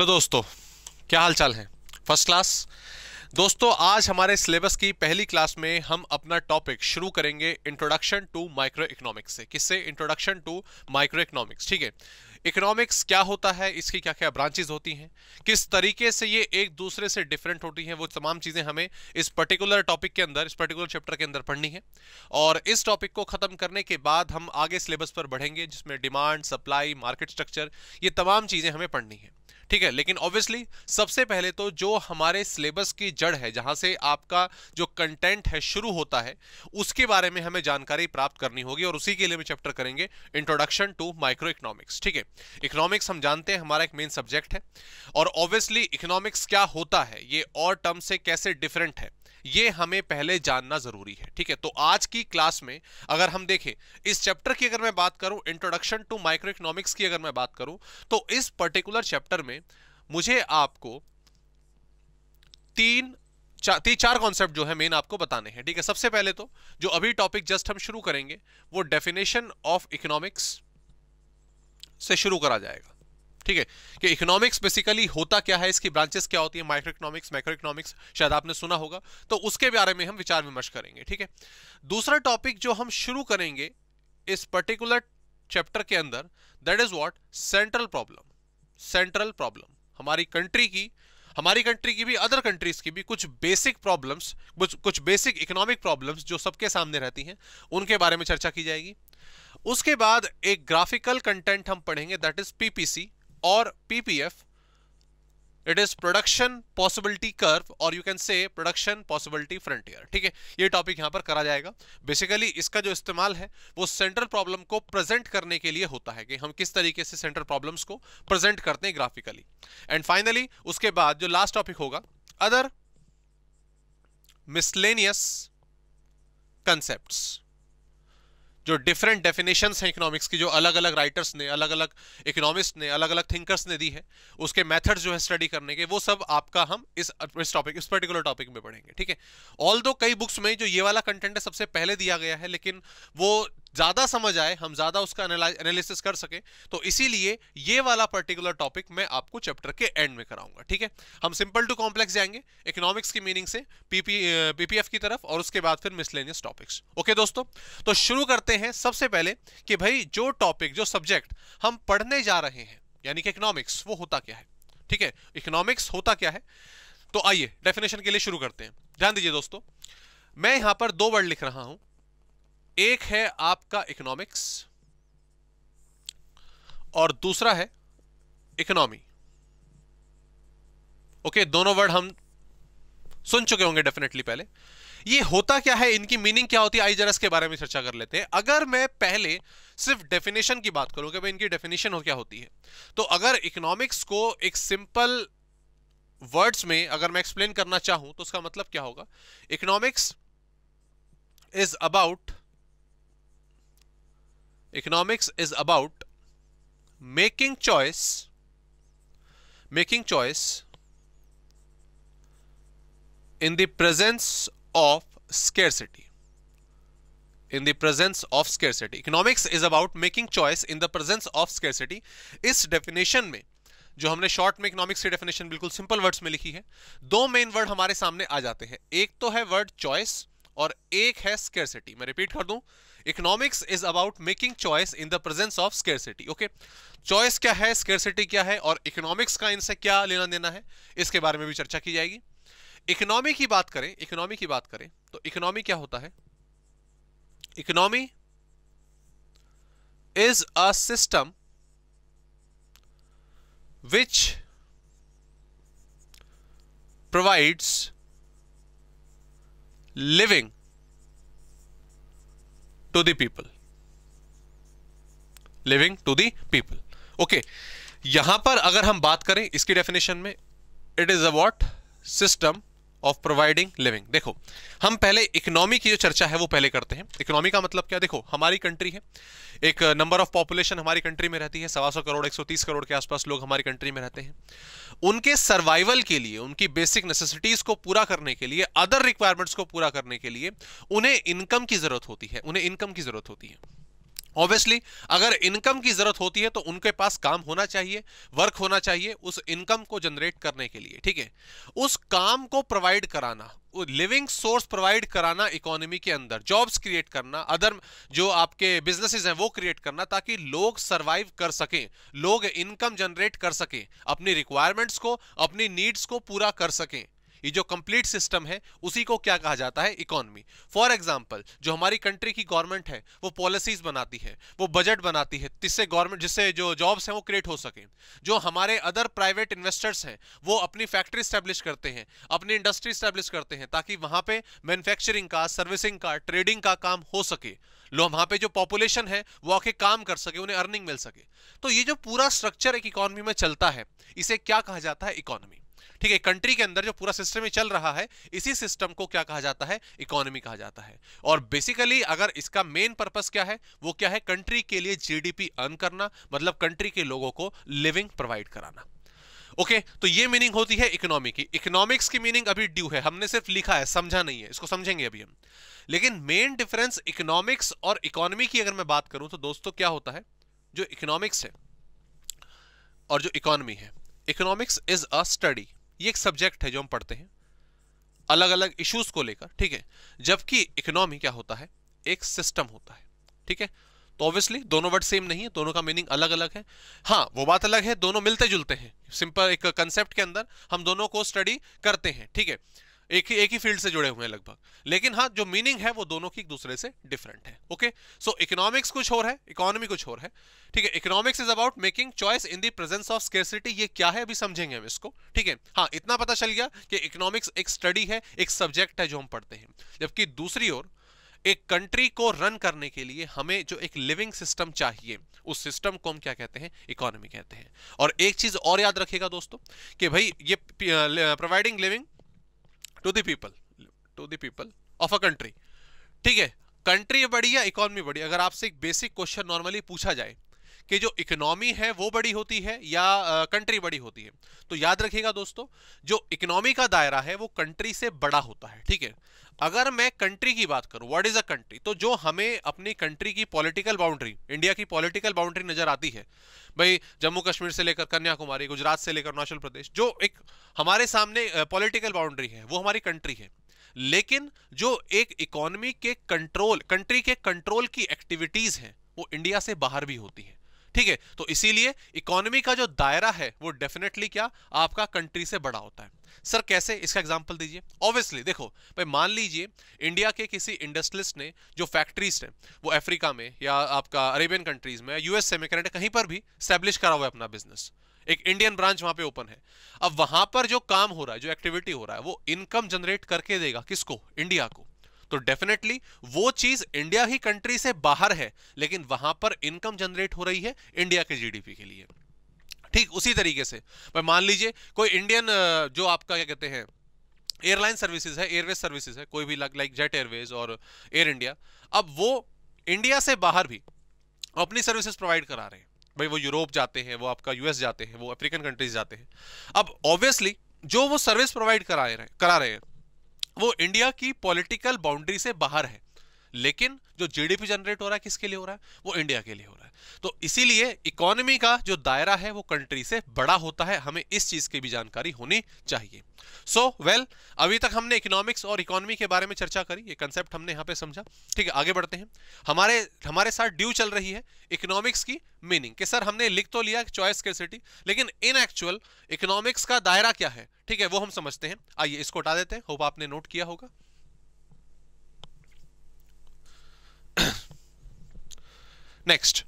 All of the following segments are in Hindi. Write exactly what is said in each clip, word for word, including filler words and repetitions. हेलो दोस्तों, क्या हाल चाल है? फर्स्ट क्लास दोस्तों, आज हमारे सिलेबस की पहली क्लास में हम अपना टॉपिक शुरू करेंगे इंट्रोडक्शन टू माइक्रो इकोनॉमिक्स से। किससे? Introduction to microeconomics. ठीक है, इकोनॉमिक्स क्या होता है, इसकी क्या क्या ब्रांचेस होती हैं, किस तरीके से ये एक दूसरे से डिफरेंट होती हैं, वो तमाम चीज़ें हमें इस पर्टिकुलर टॉपिक के अंदर, इस पर्टिकुलर चैप्टर के अंदर पढ़नी है। और इस टॉपिक को ख़त्म करने के बाद हम आगे सिलेबस पर बढ़ेंगे, जिसमें डिमांड, सप्लाई, मार्केट स्ट्रक्चर, ये तमाम चीज़ें हमें पढ़नी है। ठीक है, लेकिन ऑब्वियसली सबसे पहले तो जो हमारे सिलेबस की जड़ है, जहां से आपका जो कंटेंट है शुरू होता है, उसके बारे में हमें जानकारी प्राप्त करनी होगी और उसी के लिए हम चैप्टर करेंगे इंट्रोडक्शन टू माइक्रो इकोनॉमिक्स। ठीक है, इकोनॉमिक्स हम जानते हैं हमारा एक मेन सब्जेक्ट है, और ऑब्वियसली इकोनॉमिक्स क्या होता है, ये और टर्म से कैसे डिफरेंट है, ये हमें पहले जानना जरूरी है। ठीक है, तो आज की क्लास में अगर हम देखें, इस चैप्टर की अगर मैं बात करूं, इंट्रोडक्शन टू माइक्रो इकोनॉमिक्स की अगर मैं बात करूं, तो इस पर्टिकुलर चैप्टर में मुझे आपको तीन चा, तीन चार कॉन्सेप्ट जो है मेन आपको बताने हैं। ठीक है, सबसे पहले तो जो अभी टॉपिक जस्ट हम शुरू करेंगे वो डेफिनेशन ऑफ इकोनॉमिक्स से शुरू करा जाएगा। ठीक है, कि इकोनॉमिक्स बेसिकली होता क्या है, इसकी ब्रांचेस क्या होती है, माइक्रो इकोनॉमिक्स, मैक्रो इकोनॉमिक्स, शायद आपने सुना होगा, तो उसके बारे में हम विचार विमर्श करेंगे। ठीक है, दूसरा टॉपिक जो हम शुरू करेंगे इस पर्टिकुलर चैप्टर के अंदर, that is what central problem. Central problem हमारी कंट्री की, हमारी कंट्री की भी, अदर कंट्रीज की भी कुछ बेसिक प्रॉब्लम्स, कुछ कुछ बेसिक इकोनॉमिक प्रॉब्लम्स जो सबके सामने रहती हैं, उनके बारे में चर्चा की जाएगी। उसके बाद एक ग्राफिकल कंटेंट हम पढ़ेंगे, दैट इज पीपीसी और PPF, it is production possibility curve और you can say production possibility frontier. ठीक है, ये टॉपिक यहाँ पर करा जाएगा। बेसिकली इसका जो इस्तेमाल है वो सेंट्रल प्रॉब्लम को प्रेजेंट करने के लिए होता है, कि हम किस तरीके से सेंट्रल प्रॉब्लम्स को प्रेजेंट करते हैं ग्राफिकली। एंड फाइनली उसके बाद जो लास्ट टॉपिक होगा, अदर मिसलेनियस कंसेप्ट, जो डिफरेंट डेफिनेशंस हैं इकोनॉमिक्स की, जो अलग अलग राइटर्स ने, अलग अलग इकोनॉमिस्ट ने, अलग अलग थिंकर्स ने दी है, उसके मेथड्स जो है स्टडी करने के, वो सब आपका हम इस इस टॉपिक, इस पर्टिकुलर टॉपिक में पढ़ेंगे। ठीक है, ऑल दो कई बुक्स में जो ये वाला कंटेंट है सबसे पहले दिया गया है, लेकिन वो ज़्यादा समझ आए, हम ज़्यादा उसका एनालिसिस कर सकें, तो इसीलिए ये वाला पर्टिकुलर टॉपिक मैं आपको चैप्टर के एंड में कराऊंगा। ठीक है, हम सिंपल टू कॉम्प्लेक्स जाएंगे इकोनॉमिक्स की मीनिंग से पीपी पीपीएफ की तरफ, और उसके बाद फिर मिसलेनियस टॉपिक्स। ओके दोस्तों, तो शुरू करते हैं सबसे पहले कि भाई जो टॉपिक, जो सब्जेक्ट हम पढ़ने जा रहे हैं, यानी कि इकोनॉमिक्स, वो होता क्या है। ठीक है, इकोनॉमिक्स होता क्या है, तो आइए डेफिनेशन के लिए शुरू करते हैं। ध्यान दीजिए दोस्तों, मैं यहाँ पर दो वर्ड लिख रहा हूँ, एक है आपका इकोनॉमिक्स और दूसरा है इकोनॉमी। ओके, दोनों वर्ड हम सुन चुके होंगे डेफिनेटली पहले। ये होता क्या है, इनकी मीनिंग क्या होती है, आई जरा इसके बारे में चर्चा कर लेते हैं। अगर मैं पहले सिर्फ डेफिनेशन की बात करूं कि भाई इनकी डेफिनेशन हो क्या होती है, तो अगर इकोनॉमिक्स को एक सिंपल वर्ड्स में अगर मैं एक्सप्लेन करना चाहूं तो उसका मतलब क्या होगा, economics is about Economics is about making choice, making choice in the presence of scarcity. In the presence of scarcity, economics is about making choice in the presence of scarcity. इस definition में जो हमने शॉर्ट में इकोनॉमिक्स की डेफिनेशन बिल्कुल सिंपल वर्ड्स में लिखी है, दो मेन वर्ड हमारे सामने आ जाते हैं, एक तो है वर्ड चॉइस और एक है स्केर्सिटी। मैं रिपीट कर दूं, economics is about making choice in the presence of scarcity. Okay, choice क्या है, स्केर्सिटी क्या है, और इकोनॉमिक्स का इनसे क्या लेना देना है, इसके बारे में भी चर्चा की जाएगी। इकोनॉमी की बात करें, इकोनॉमी की बात करें तो इकोनॉमी क्या होता है, economy is a system which provides living to the people, living to the people. Okay, यहां पर अगर हम बात करें इसकी डेफिनेशन में, it is about system of providing living. देखो, हम पहले इकोनॉमी की जो चर्चा है वो पहले करते हैं। इकोनॉमी का मतलब क्या, देखो हमारी कंट्री है, एक नंबर ऑफ पॉपुलेशन हमारी कंट्री में रहती है, सवा सौ करोड़, एक सौ तीस करोड़ के आसपास लोग हमारी कंट्री में रहते हैं। उनके सर्वाइवल के लिए, उनकी बेसिक नेसेसिटीज़ को पूरा करने के लिए, अदर रिक्वायरमेंट्स को पूरा करने के लिए उन्हें इनकम की ज़रूरत होती है, उन्हें इनकम की ज़रूरत होती है। ऑब्वियसली अगर इनकम की जरूरत होती है तो उनके पास काम होना चाहिए, वर्क होना चाहिए उस इनकम को जनरेट करने के लिए, ठीक है। उस काम को प्रोवाइड कराना, लिविंग सोर्स प्रोवाइड कराना इकोनॉमी के अंदर, जॉब्स क्रिएट करना, अदर जो आपके बिजनेसेस हैं वो क्रिएट करना, ताकि लोग सरवाइव कर सकें, लोग इनकम जनरेट कर सकें, अपनी रिक्वायरमेंट्स को, अपनी नीड्स को पूरा कर सकें। ये जो कंप्लीट सिस्टम है उसी को क्या कहा जाता है, इकोनॉमी। फॉर एग्जांपल जो हमारी कंट्री की गवर्नमेंट है वो पॉलिसीज बनाती है, वो बजट बनाती है, जिससे गवर्नमेंट जिससे जो जॉब्स हैं वो क्रिएट हो सके। जो हमारे अदर प्राइवेट इन्वेस्टर्स हैं वो अपनी फैक्ट्री स्टैब्लिश करते हैं, अपनी इंडस्ट्री स्टैब्लिश करते हैं, ताकि वहाँ पे मैन्युफैक्चरिंग का, सर्विसिंग का, ट्रेडिंग का काम हो सके, लोग वहाँ पे जो पॉपुलेशन है वो आके काम कर सके, उन्हें अर्निंग मिल सके। तो ये जो पूरा स्ट्रक्चर एक इकोनॉमी में चलता है इसे क्या कहा जाता है, इकोनॉमी, ठीक है। कंट्री के अंदर जो पूरा सिस्टम चल रहा है इसी सिस्टम को क्या कहा जाता है, इकोनॉमी कहा जाता है। और बेसिकली अगर इसका मेन पर्पस क्या है वो क्या है, कंट्री के लिए जीडीपी अर्न करना, मतलब कंट्री के लोगों को लिविंग प्रोवाइड कराना। ओके okay, तो ये मीनिंग होती है इकोनॉमी की। इकोनॉमिक्स की मीनिंग अभी ड्यू है, हमने सिर्फ लिखा है, समझा नहीं है, इसको समझेंगे अभी हम। लेकिन मेन डिफरेंस इकोनॉमिक्स और इकोनॉमी की अगर मैं बात करूं तो दोस्तों क्या होता है, जो इकोनॉमिक्स है और जो इकोनॉमी है, इकोनॉमिक्स इज अ स्टडी, ये एक सब्जेक्ट है जो हम पढ़ते हैं अलग अलग इश्यूज को लेकर, ठीक है। जबकि इकोनॉमी क्या होता है, एक सिस्टम होता है, ठीक है। तो ऑब्वियसली दोनों वर्ड सेम नहीं है, दोनों का मीनिंग अलग अलग है। हाँ वो बात अलग है दोनों मिलते जुलते हैं, सिंपल एक कंसेप्ट के अंदर हम दोनों को स्टडी करते हैं, ठीक है, एक ही एक ही फील्ड से जुड़े हुए हैं लगभग, लेकिन हाँ जो मीनिंग है वो दोनों की एक दूसरे से डिफरेंट है। ओके, सो इकोनॉमिक्स कुछ और है, इकोनॉमी कुछ और है, ठीक है। Economics is about making choice in the presence of scarcity, ये क्या है अभी समझेंगे हम इसको, ठीक है। हाँ इतना पता चल गया कि इकोनॉमिक्स एक स्टडी है, एक सब्जेक्ट है जो हम पढ़ते हैं। जबकि दूसरी ओर एक कंट्री को रन करने के लिए हमें जो एक लिविंग सिस्टम चाहिए उस सिस्टम को हम क्या कहते हैं, इकोनॉमी कहते हैं। और एक चीज और याद रखिएगा दोस्तों कि भाई ये providing living to the people to the people of a country, ठीक है। कंट्री बड़ी या इकोनॉमी बड़ी, अगर आपसे एक बेसिक क्वेश्चन नॉर्मली पूछा जाए कि जो इकोनॉमी है वो बड़ी होती है या कंट्री uh, बड़ी होती है, तो याद रखिएगा दोस्तों जो इकोनॉमी का दायरा है वो कंट्री से बड़ा होता है, ठीक है। अगर मैं कंट्री की बात करूं, व्हाट इज अ कंट्री, तो जो हमें अपनी कंट्री की पॉलिटिकल बाउंड्री, इंडिया की पॉलिटिकल बाउंड्री नजर आती है, भाई जम्मू कश्मीर से लेकर कन्याकुमारी, गुजरात से लेकर अरुणाचल प्रदेश, जो एक हमारे सामने पॉलिटिकल बाउंड्री है वो हमारी कंट्री है। लेकिन जो एक इकोनॉमी के कंट्रोल, कंट्री के कंट्रोल की एक्टिविटीज हैं वो इंडिया से बाहर भी होती है, ठीक है। तो इसीलिए इकोनॉमी का जो दायरा है वो डेफिनेटली क्या आपका कंट्री से बड़ा होता है। सर कैसे, इसका एग्जांपल दीजिए। ऑब्वियसली देखो भाई, मान लीजिए इंडिया के किसी इंडस्ट्रियलिस्ट ने जो फैक्ट्रीज हैं वो अफ्रीका में या आपका अरेबियन कंट्रीज में, यूएसए में, कनाडा, कहीं पर भी स्टैब्लिश करा हुआ है अपना बिजनेस, एक इंडियन ब्रांच वहां पे ओपन है। अब वहां पर जो काम हो रहा है, जो एक्टिविटी हो रहा है, वो इनकम जनरेट करके देगा किसको, इंडिया को। तो डेफिनेटली वो चीज इंडिया ही कंट्री से बाहर है, लेकिन वहां पर इनकम जनरेट हो रही है इंडिया के जीडीपी के लिए। ठीक उसी तरीके से मान लीजिए कोई इंडियन जो आपका क्या कहते हैं एयरलाइन सर्विसेज है, एयरवेज सर्विसेज है, कोई भी लाइक जेट एयरवेज और एयर इंडिया, अब वो इंडिया से बाहर भी अपनी सर्विसेज प्रोवाइड करा रहे हैं। भाई वो यूरोप जाते हैं, वो आपका यूएस जाते हैं, वो अफ्रीकन कंट्रीज जाते हैं। अब ऑब्वियसली जो वो सर्विस प्रोवाइड करा रहे करा रहे हैं वो इंडिया की पॉलिटिकल बाउंड्री से बाहर है, लेकिन जो जीडीपी जनरेट हो रहा है किसके लिए हो रहा है, वो इंडिया के लिए हो रहा है। तो इसीलिए इकोनॉमी का जो दायरा है वो कंट्री से बड़ा होता है, हमें इस चीज की भी जानकारी होनी चाहिए। सो so, वेल well, अभी तक हमने इकोनॉमिक्स और इकोनॉमी के बारे में चर्चा करी, ये कंसेप्ट हमने यहाँ पे समझा, ठीक है। आगे बढ़ते हैं, हमारे हमारे साथ ड्यू चल रही है इकोनॉमिक्स की मीनिंग के। सर हमने लिख तो लिया चॉइस स्कैर्सिटी, लेकिन इन एक्चुअल इकोनॉमिक्स का दायरा क्या है, ठीक है, वो हम समझते हैं। आइए इसको हटा देते हैं, होप आपने नोट किया होगा। नेक्स्ट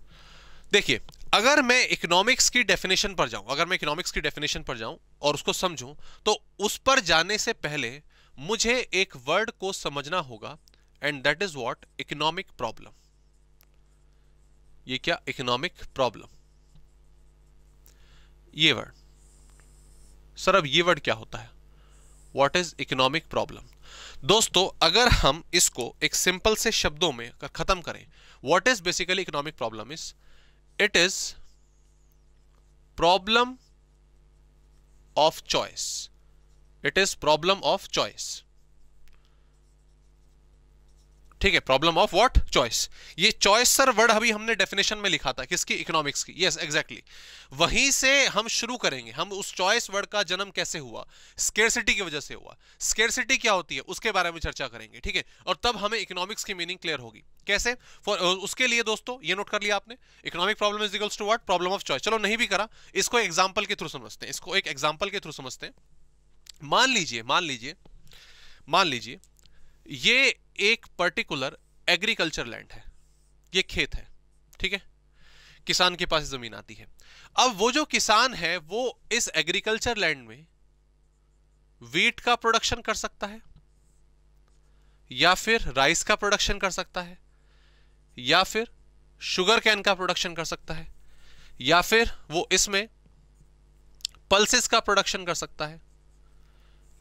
देखिए, अगर मैं इकोनॉमिक्स की डेफिनेशन पर जाऊं, अगर मैं इकोनॉमिक्स की डेफिनेशन पर जाऊं और उसको समझूं, तो उस पर जाने से पहले मुझे एक वर्ड को समझना होगा, and that is what, economic problem. ये क्या, इकोनॉमिक प्रॉब्लम, ये वर्ड। सर अब ये वर्ड क्या होता है, व्हाट इज इकोनॉमिक प्रॉब्लम। दोस्तों अगर हम इसको एक सिंपल से शब्दों में कर, खत्म करें, what is basically economic problem is, it is problem of choice, it is problem of choice, ठीक है, प्रॉब्लम ऑफ व्हाट चॉइस। ये चॉइस सर वर्ड अभी हमने डेफिनेशन में लिखा था किसकी, इकोनॉमिक्स की। Yes yes, exactly exactly. वहीं से हम शुरू करेंगे, हम उस चॉइस वर्ड का जन्म कैसे हुआ, स्केर्सिटी की वजह से हुआ, स्केर्सिटी क्या होती है उसके बारे में चर्चा करेंगे, ठीक है, और तब हमें इकोनॉमिक्स की मीनिंग क्लियर होगी कैसे। For, उसके लिए दोस्तों ये नोट कर लिया आपने, economic problem is equals to what, problem of choice. चलो नहीं भी करा, इसको एग्जाम्पल के थ्रू समझते हैं, इसको एक एग्जाम्पल के थ्रू समझते हैं। मान लीजिए मान लीजिए मान लीजिए ये एक पर्टिकुलर एग्रीकल्चर लैंड है, ये खेत है, ठीक है, किसान के पास जमीन आती है। अब वो जो किसान है वो इस एग्रीकल्चर लैंड में वीट का प्रोडक्शन कर सकता है, या फिर राइस का प्रोडक्शन कर सकता है, या फिर शुगर कैन का प्रोडक्शन कर सकता है, या फिर वो इसमें पल्सेस का प्रोडक्शन कर सकता है,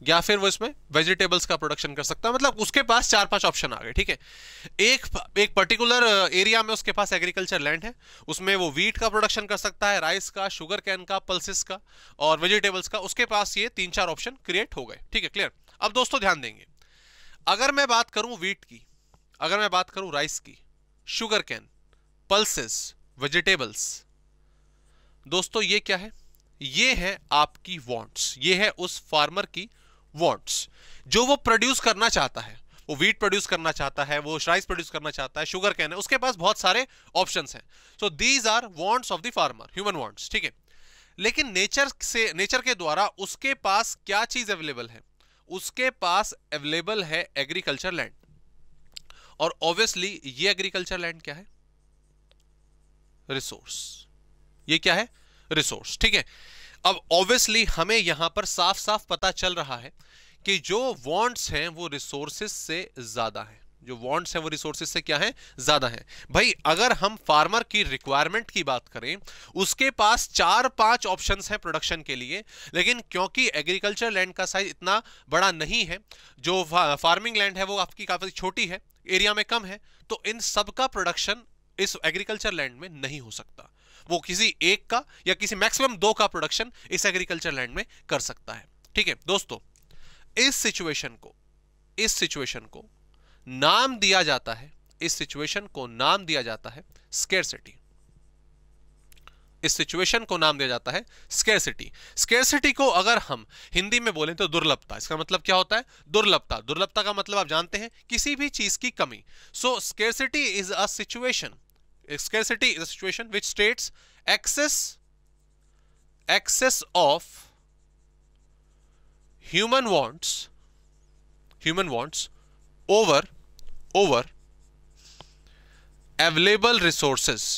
या फिर वो इसमें वेजिटेबल्स का प्रोडक्शन कर सकता है। मतलब उसके पास चार पांच ऑप्शन आ गए, ठीक है। एक एक पर्टिकुलर एरिया में उसके पास एग्रीकल्चर लैंड है, उसमें वो वीट का प्रोडक्शन कर सकता है, राइस का, शुगर कैन का, पल्सेस का और वेजिटेबल्स का। उसके पास ये तीन चार ऑप्शन क्रिएट हो गए, ठीक है, क्लियर। अब दोस्तों ध्यान देंगे, अगर मैं बात करूँ वीट की, अगर मैं बात करूँ राइस की, शुगर कैन, पल्सेस, वेजिटेबल्स, दोस्तों ये क्या है, ये है आपकी वॉन्ट्स, ये है उस फार्मर की वॉन्ट्स जो वो प्रोड्यूस करना चाहता है। वो वीट प्रोड्यूस करना चाहता है, वो राइस प्रोड्यूस करना चाहता है, शुगर कैन है, उसके पास बहुत सारे ऑप्शंस हैं। So these are wants of the farmer, human wants, ठीक है। लेकिन नेचर से, नेचर के द्वारा उसके पास क्या चीज अवेलेबल है, उसके पास अवेलेबल है एग्रीकल्चर लैंड। और ऑब्वियसली ये एग्रीकल्चर लैंड क्या है, रिसोर्स, ये क्या है, रिसोर्स, ठीक है। अब ऑब्वियसली हमें यहां पर साफ साफ पता चल रहा है कि जो वांट्स हैं वो रिसोर्सेस से ज्यादा हैं, जो वांट्स हैं वो रिसोर्सेस से क्या हैं, ज्यादा हैं। भाई अगर हम फार्मर की रिक्वायरमेंट की बात करें, उसके पास चार पांच ऑप्शंस हैं प्रोडक्शन के लिए, लेकिन क्योंकि एग्रीकल्चर लैंड का साइज इतना बड़ा नहीं है, जो फार्मिंग लैंड है वो आपकी काफी छोटी है, एरिया में कम है, तो इन सब का प्रोडक्शन इस एग्रीकल्चर लैंड में नहीं हो सकता। वो किसी एक का या किसी मैक्सिमम दो का प्रोडक्शन इस एग्रीकल्चर लैंड में कर सकता है, ठीक है। दोस्तों इस सिचुएशन को इस सिचुएशन को नाम दिया जाता है इस सिचुएशन को नाम दिया जाता है स्केर्सिटी। इस सिचुएशन को नाम दिया जाता है स्केर्सिटी। स्केर्सिटी को अगर हम हिंदी में बोलें तो दुर्लभता। इसका मतलब क्या होता है, दुर्लभता। दुर्लभता का मतलब आप जानते हैं, किसी भी चीज की कमी। So scarcity is a situation scarcity is a situation which states excess excess of human wants human wants over over available resources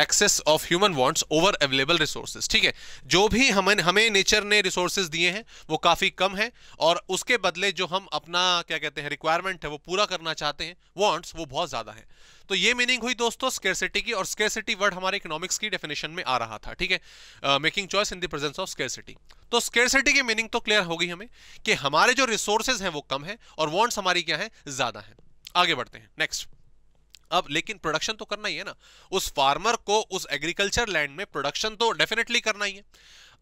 excess of human wants over available resources, ठीक है। जो भी हमें हमें नेचर ने रिसोर्सेज दिए हैं वो काफ़ी कम है, और उसके बदले जो हम अपना क्या कहते हैं रिक्वायरमेंट है वो पूरा करना चाहते हैं, वांट्स, वो बहुत ज़्यादा है। तो ये मीनिंग हुई दोस्तों स्केर्सिटी की, और स्केर्सिटी वर्ड हमारे इकोनॉमिक्स की डेफिनेशन में आ रहा था, ठीक है, making choice in the presence of scarcity. तो स्केर्सिटी की मीनिंग तो क्लियर होगी हमें कि हमारे जो रिसोर्सेज हैं वो कम है और वांट्स हमारी क्या है, ज़्यादा है। आगे बढ़ते हैं नेक्स्ट। अब लेकिन प्रोडक्शन तो करना ही है ना, उस फार्मर को उस एग्रीकल्चर लैंड में प्रोडक्शन तो डेफिनेटली करना ही है।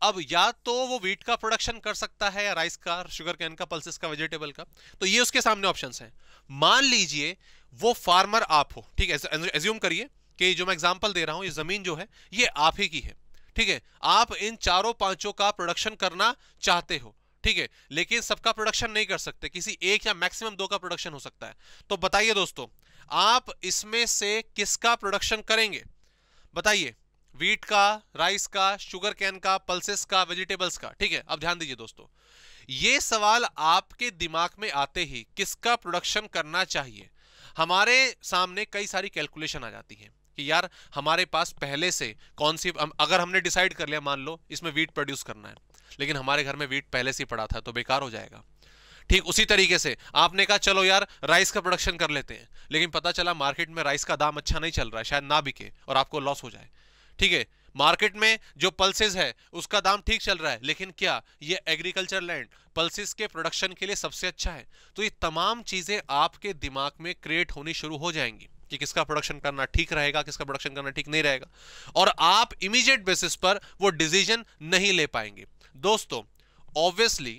अब या तो वो वीट का प्रोडक्शन कर सकता है, या राइस का, शुगर कैन का, पल्सेस का, वेजिटेबल का, तो ये उसके सामने ऑप्शंस हैं। मान लीजिए वो फार्मर आप हो, ठीक है, एज्यूम करिए कि जो मैं एग्जाम्पल दे रहा हूँ, ये जमीन जो है ये आप ही की है, ठीक है, आप इन चारों पाँचों का प्रोडक्शन करना चाहते हो, ठीक है, लेकिन सबका प्रोडक्शन नहीं कर सकते, किसी एक या मैक्सिमम दो का प्रोडक्शन हो सकता है। तो बताइए दोस्तों, आप इसमें से किसका प्रोडक्शन करेंगे, बताइए, वीट का, राइस का, शुगर कैन का, पल्सेस का, वेजिटेबल्स का, ठीक है। अब ध्यान दीजिए दोस्तों, ये सवाल आपके दिमाग में आते ही किसका प्रोडक्शन करना चाहिए, हमारे सामने कई सारी कैलकुलेशन आ जाती है कि यार हमारे पास पहले से कौन सी, अगर हमने डिसाइड कर लिया, मान लो इसमें वीट प्रोड्यूस करना है, लेकिन हमारे घर में वीट पहले से ही पड़ा था तो बेकार हो जाएगा। ठीक उसी तरीके से आपने कहा चलो यार राइस का प्रोडक्शन कर लेते हैं, लेकिन पता चला मार्केट में राइस का दाम अच्छा नहीं चल रहा है, शायद ना बिके और आपको लॉस हो जाए, ठीक है। मार्केट में जो पल्सेस है उसका दाम ठीक चल रहा है, लेकिन क्या ये एग्रीकल्चर लैंड पल्सेस के प्रोडक्शन के लिए सबसे अच्छा है? तो ये तमाम चीज़ें आपके दिमाग में क्रिएट होनी शुरू हो जाएंगी कि किसका प्रोडक्शन करना ठीक रहेगा, किसका प्रोडक्शन करना ठीक नहीं रहेगा, और आप इमीडिएट बेसिस पर वो डिसीजन नहीं ले पाएंगे। दोस्तों ऑब्वियसली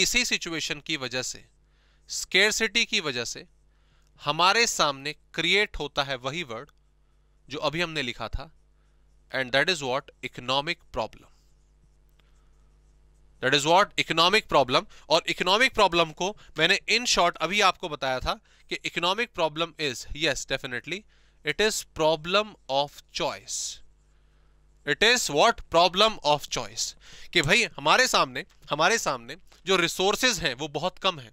इसी सिचुएशन की वजह से स्केर्सिटी की वजह से हमारे सामने क्रिएट होता है वही वर्ड जो अभी हमने लिखा था, and that is what economic problem, that is what economic problem. और इकोनॉमिक प्रॉब्लम को मैंने इन शॉर्ट अभी आपको बताया था कि economic problem is, yes definitely, it is problem of choice, it is what problem of choice. कि भाई हमारे सामने हमारे सामने जो रिसोर्सेज हैं वो बहुत कम हैं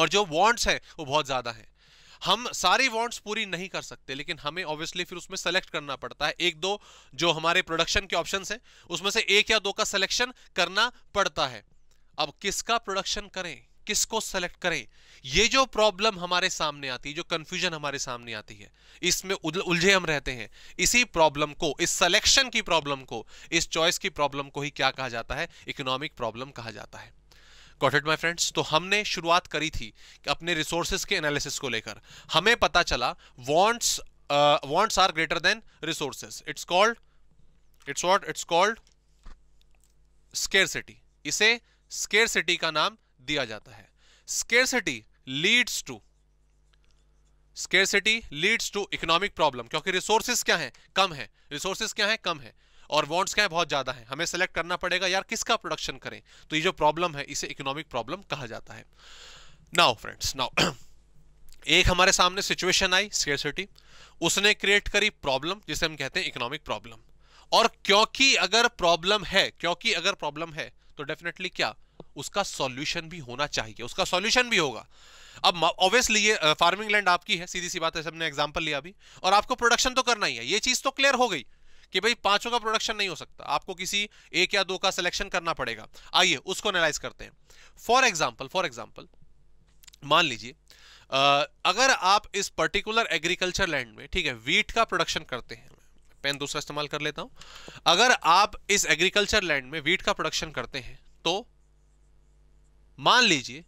और जो वांट्स हैं वो बहुत ज़्यादा हैं। हम सारी वांट्स पूरी नहीं कर सकते, लेकिन हमें ऑब्वियसली फिर उसमें सेलेक्ट करना पड़ता है। एक दो जो हमारे प्रोडक्शन के ऑप्शंस हैं उसमें से एक या दो का सिलेक्शन करना पड़ता है। अब किसका प्रोडक्शन करें, किसको सेलेक्ट करें, ये जो प्रॉब्लम हमारे सामने आती है, जो कंफ्यूजन हमारे सामने आती है, इसमें उलझे हम रहते हैं। इसी प्रॉब्लम को, इस सिलेक्शन की प्रॉब्लम को, इस चॉइस की प्रॉब्लम को ही क्या कहा जाता है? इकोनॉमिक प्रॉब्लम कहा जाता है। Got it my friends. तो हमने शुरुआत करी थी कि अपने रिसोर्सेज के एनालिसिस को लेकर हमें पता चला wants wants are greater than resources. It's called it's what it's called scarcity. इसे स्केर्सिटी का नाम दिया जाता है। Scarcity leads to scarcity leads to economic problem, क्योंकि रिसोर्सेज क्या हैं? कम हैं। रिसोर्सेज क्या हैं? कम हैं। और वांट्स क्या है? बहुत ज्यादा है। हमें सेलेक्ट करना पड़ेगा यार किसका प्रोडक्शन करें। तो ये जो प्रॉब्लम है इसे इकोनॉमिक प्रॉब्लम कहा जाता है। नाउ फ्रेंड्स, नाउ एक हमारे सामने सिचुएशन आई स्केर्सिटी, उसने क्रिएट करी प्रॉब्लम जिसे हम कहते हैं इकोनॉमिक प्रॉब्लम। और क्योंकि अगर प्रॉब्लम है क्योंकि अगर प्रॉब्लम है तो डेफिनेटली क्या उसका सॉल्यूशन भी होना चाहिए, उसका सॉल्यूशन भी होगा। अब ऑब्वियसली ये फार्मिंग लैंड आपकी है, सीधी सी बात है, सबने एग्जांपल लिया अभी, और आपको प्रोडक्शन तो करना ही है। ये चीज तो क्लियर हो गई कि भाई पांचों का प्रोडक्शन नहीं हो सकता, आपको किसी एक या दो का सिलेक्शन करना पड़ेगा। आइए उसको एनालाइज करते हैं। फॉर एग्जांपल फॉर एग्जांपल मान लीजिए अगर आप इस पर्टिकुलर एग्रीकल्चर लैंड में, ठीक है, वीट का प्रोडक्शन करते हैं, पेन दूसरा इस्तेमाल कर लेता हूं, अगर आप इस एग्रीकल्चर लैंड में वीट का प्रोडक्शन करते हैं तो मान लीजिए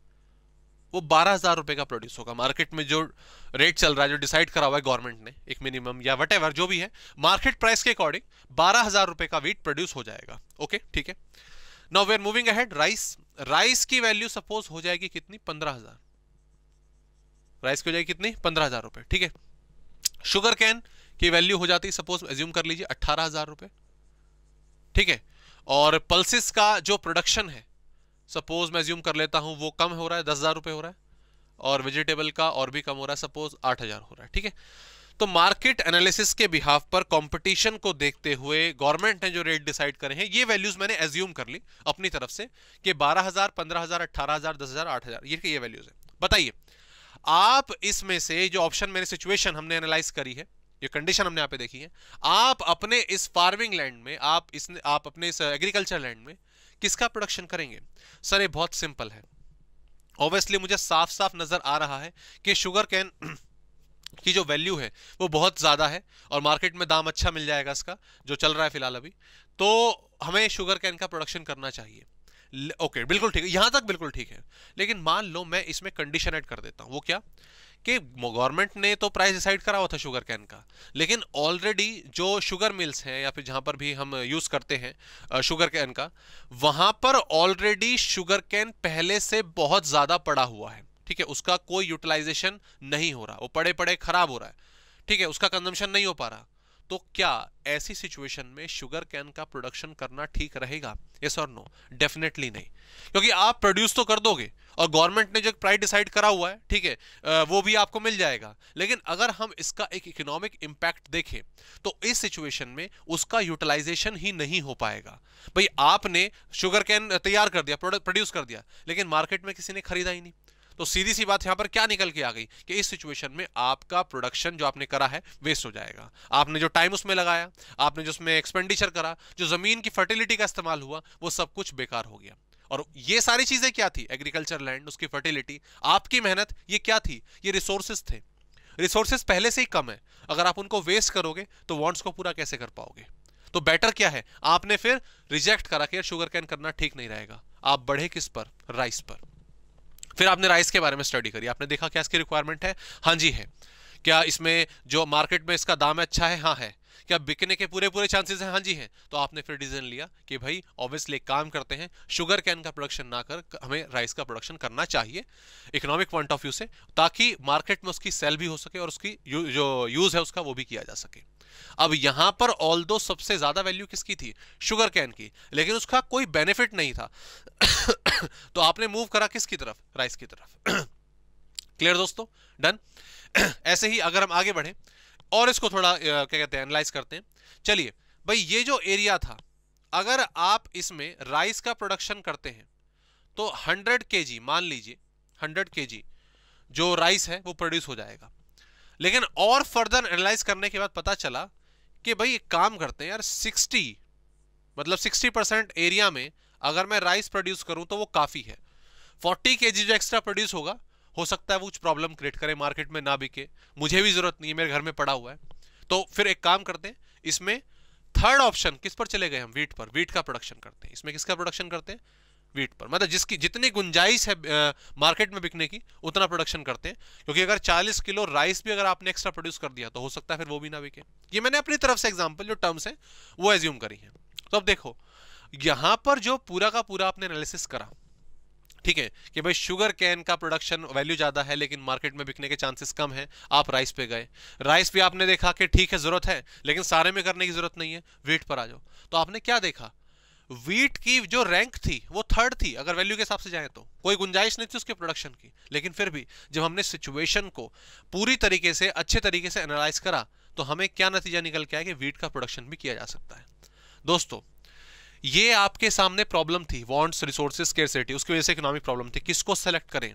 वो बारह हजार रुपये का प्रोड्यूस होगा। मार्केट में जो रेट चल रहा है, जो डिसाइड करा हुआ है गवर्नमेंट ने, एक मिनिमम या वट एवर जो भी है, मार्केट प्राइस के अकॉर्डिंग बारह हजार रुपये का वीट प्रोड्यूस हो जाएगा। ओके, ठीक है। Now we are moving ahead. Rice rice की वैल्यू सपोज हो जाएगी कितनी? पंद्रह हजार। राइस की हो जाएगी कितनी? पंद्रह हजार रुपये। ठीक है। शुगर कैन की वैल्यू हो जाती है सपोज, एज्यूम कर लीजिए, अट्ठारह हजार रुपये। ठीक है। और पल्सिस का जो प्रोडक्शन है सपोज मैं एज्यूम कर लेता हूँ वो कम हो रहा है, दस हज़ार रुपये हो रहा है, और वेजिटेबल का और भी कम हो रहा है, सपोज आठ हज़ार हो रहा है। ठीक है। तो मार्केट एनालिसिस के बिहाफ पर कंपटीशन को देखते हुए गवर्नमेंट ने जो रेट डिसाइड करे हैं, ये वैल्यूज़ मैंने एज्यूम कर ली अपनी तरफ से कि बारह हज़ार पंद्रह हज़ार अट्ठारह हज़ार दस हज़ार आठ हज़ार ये ये वैल्यूज़ हैं। बताइए आप इसमें से जो ऑप्शन मैंने, सिचुएशन हमने एनालाइज करी है, ये कंडीशन हमने यहाँ पे देखी है, आप अपने इस फार्मिंग लैंड में, आप इस आप अपने इस एग्रीकल्चर लैंड में किसका प्रोडक्शन करेंगे? सर ये बहुत सिंपल है। ऑब्वियसली मुझे साफ साफ नज़र आ रहा है कि शुगर कैन की जो वैल्यू है वो बहुत ज़्यादा है और मार्केट में दाम अच्छा मिल जाएगा इसका, जो चल रहा है फिलहाल अभी, तो हमें शुगर कैन का प्रोडक्शन करना चाहिए। ओके okay, बिल्कुल ठीक है, यहाँ तक बिल्कुल ठीक है। लेकिन मान लो मैं इसमें कंडीशन ऐड कर देता हूँ, वो क्या कि गवर्नमेंट ने तो प्राइस डिसाइड करा हुआ था शुगर कैन का, लेकिन ऑलरेडी जो शुगर मिल्स हैं या फिर जहाँ पर भी हम यूज़ करते हैं शुगर कैन का, वहाँ पर ऑलरेडी शुगर कैन पहले से बहुत ज़्यादा पड़ा हुआ है। ठीक है। उसका कोई यूटिलाइजेशन नहीं हो रहा, वो पड़े पड़े खराब हो रहा है। ठीक है। उसका कंजम्पशन नहीं हो पा रहा। तो क्या ऐसी सिचुएशन में शुगर कैन का प्रोडक्शन करना ठीक रहेगा? यस और नो? डेफिनेटली नहीं, क्योंकि आप प्रोड्यूस तो कर दोगे और गवर्नमेंट ने जो प्राइस डिसाइड करा हुआ है, ठीक है, वो भी आपको मिल जाएगा। लेकिन अगर हम इसका एक इकोनॉमिक इंपैक्ट देखें तो इस सिचुएशन में उसका यूटिलाइजेशन ही नहीं हो पाएगा। भाई आपने शुगर कैन तैयार कर दिया, प्रोड्यूस कर दिया, लेकिन मार्केट में किसी ने खरीदा ही नहीं, तो सीधी सी बात यहाँ पर क्या निकल के आ गई कि इस सिचुएशन में आपका प्रोडक्शन जो आपने करा है वेस्ट हो जाएगा। आपने जो टाइम उसमें लगाया, आपने जो उसमें एक्सपेंडिचर करा, जो ज़मीन की फर्टिलिटी का इस्तेमाल हुआ, वो सब कुछ बेकार हो गया। और ये सारी चीज़ें क्या थी? एग्रीकल्चर लैंड, उसकी फर्टिलिटी, आपकी मेहनत, ये क्या थी? ये रिसोर्सेज थे। रिसोर्सेज पहले से ही कम है, अगर आप उनको वेस्ट करोगे तो वांट्स को पूरा कैसे कर पाओगे? तो बेटर क्या है? आपने फिर रिजेक्ट करा कि यार शुगर कैन करना ठीक नहीं रहेगा। आप बढ़े किस पर? राइस पर। फिर आपने राइस के बारे में स्टडी करी, आपने देखा क्या इसकी रिक्वायरमेंट है? हाँ जी है। क्या इसमें जो मार्केट में इसका दाम अच्छा है? हाँ है। क्या बिकने के पूरे पूरे चांसेस हैं? हाँ जी हैं। तो आपने फिर डिसीजन लिया कि भाई ऑब्वियसली काम करते हैं, शुगर कैन का प्रोडक्शन ना कर हमें राइस का प्रोडक्शन करना चाहिए इकोनॉमिक पॉइंट ऑफ व्यू से, ताकि मार्केट में उसकी सेल भी हो सके और उसकी यू, जो यूज है उसका वो भी किया जा सके। अब यहां पर ऑल दो सबसे ज्यादा वैल्यू किसकी थी? शुगर कैन की, लेकिन उसका कोई बेनिफिट नहीं था। तो आपने मूव करा किसकी तरफ? राइस की तरफ। क्लियर दोस्तों? डन। ऐसे ही अगर हम आगे बढ़े और इसको थोड़ा क्या कहते हैं एनालाइज करते हैं। चलिए भाई, ये जो एरिया था, अगर आप इसमें राइस का प्रोडक्शन करते हैं तो हंड्रेड केजी, मान लीजिए हंड्रेड केजी जो राइस है वो प्रोड्यूस हो जाएगा। लेकिन और फर्दर एनालाइज करने के बाद पता चला कि भाई एक काम करते हैं यार, सिक्सटी मतलब सिक्सटी परसेंट एरिया में अगर मैं राइस प्रोड्यूस करूं तो वो काफ़ी है। फोर्टी केजी जो एक्स्ट्रा प्रोड्यूस होगा, हो सकता है वो कुछ प्रॉब्लम क्रिएट करे, मार्केट में ना बिके, मुझे भी ज़रूरत नहीं है, मेरे घर में पड़ा हुआ है। तो फिर एक काम करते हैं, इसमें थर्ड ऑप्शन किस पर चले गए हम? वीट पर। वीट का प्रोडक्शन करते हैं। इसमें किसका प्रोडक्शन करते हैं? वीट पर। मतलब जिसकी जितनी गुंजाइश है मार्केट में बिकने की उतना प्रोडक्शन करते हैं, क्योंकि अगर चालीस किलो राइस भी अगर आपने एक्स्ट्रा प्रोड्यूस कर दिया तो हो सकता है फिर वो भी ना बिके। ये मैंने अपनी तरफ से एग्जाम्पल जो टर्म्स हैं वो एज्यूम करी हैं। तो अब देखो यहाँ पर जो पूरा का पूरा आपने एनालिसिस करा, ठीक है, कि भाई शुगर कैन का प्रोडक्शन वैल्यू ज़्यादा है लेकिन मार्केट में बिकने के चांसेस कम हैं, आप राइस पे गए। राइस पे आपने देखा कि ठीक है ज़रूरत है लेकिन सारे में करने की ज़रूरत नहीं है, वीट पर आ जाओ। तो आपने क्या देखा? वीट की जो रैंक थी वो थर्ड थी अगर वैल्यू के हिसाब से जाएँ तो, कोई गुंजाइश नहीं थी उसके प्रोडक्शन की। लेकिन फिर भी जब हमने सिचुएशन को पूरी तरीके से अच्छे तरीके से एनालाइज करा तो हमें क्या नतीजा निकल के आया कि वीट का प्रोडक्शन भी किया जा सकता है। दोस्तों, ये आपके सामने प्रॉब्लम थी, वांट्स, रिसोर्सेज, स्केर्सिटी, उसकी वजह से इकोनॉमिक प्रॉब्लम थी। किसको सेलेक्ट करें,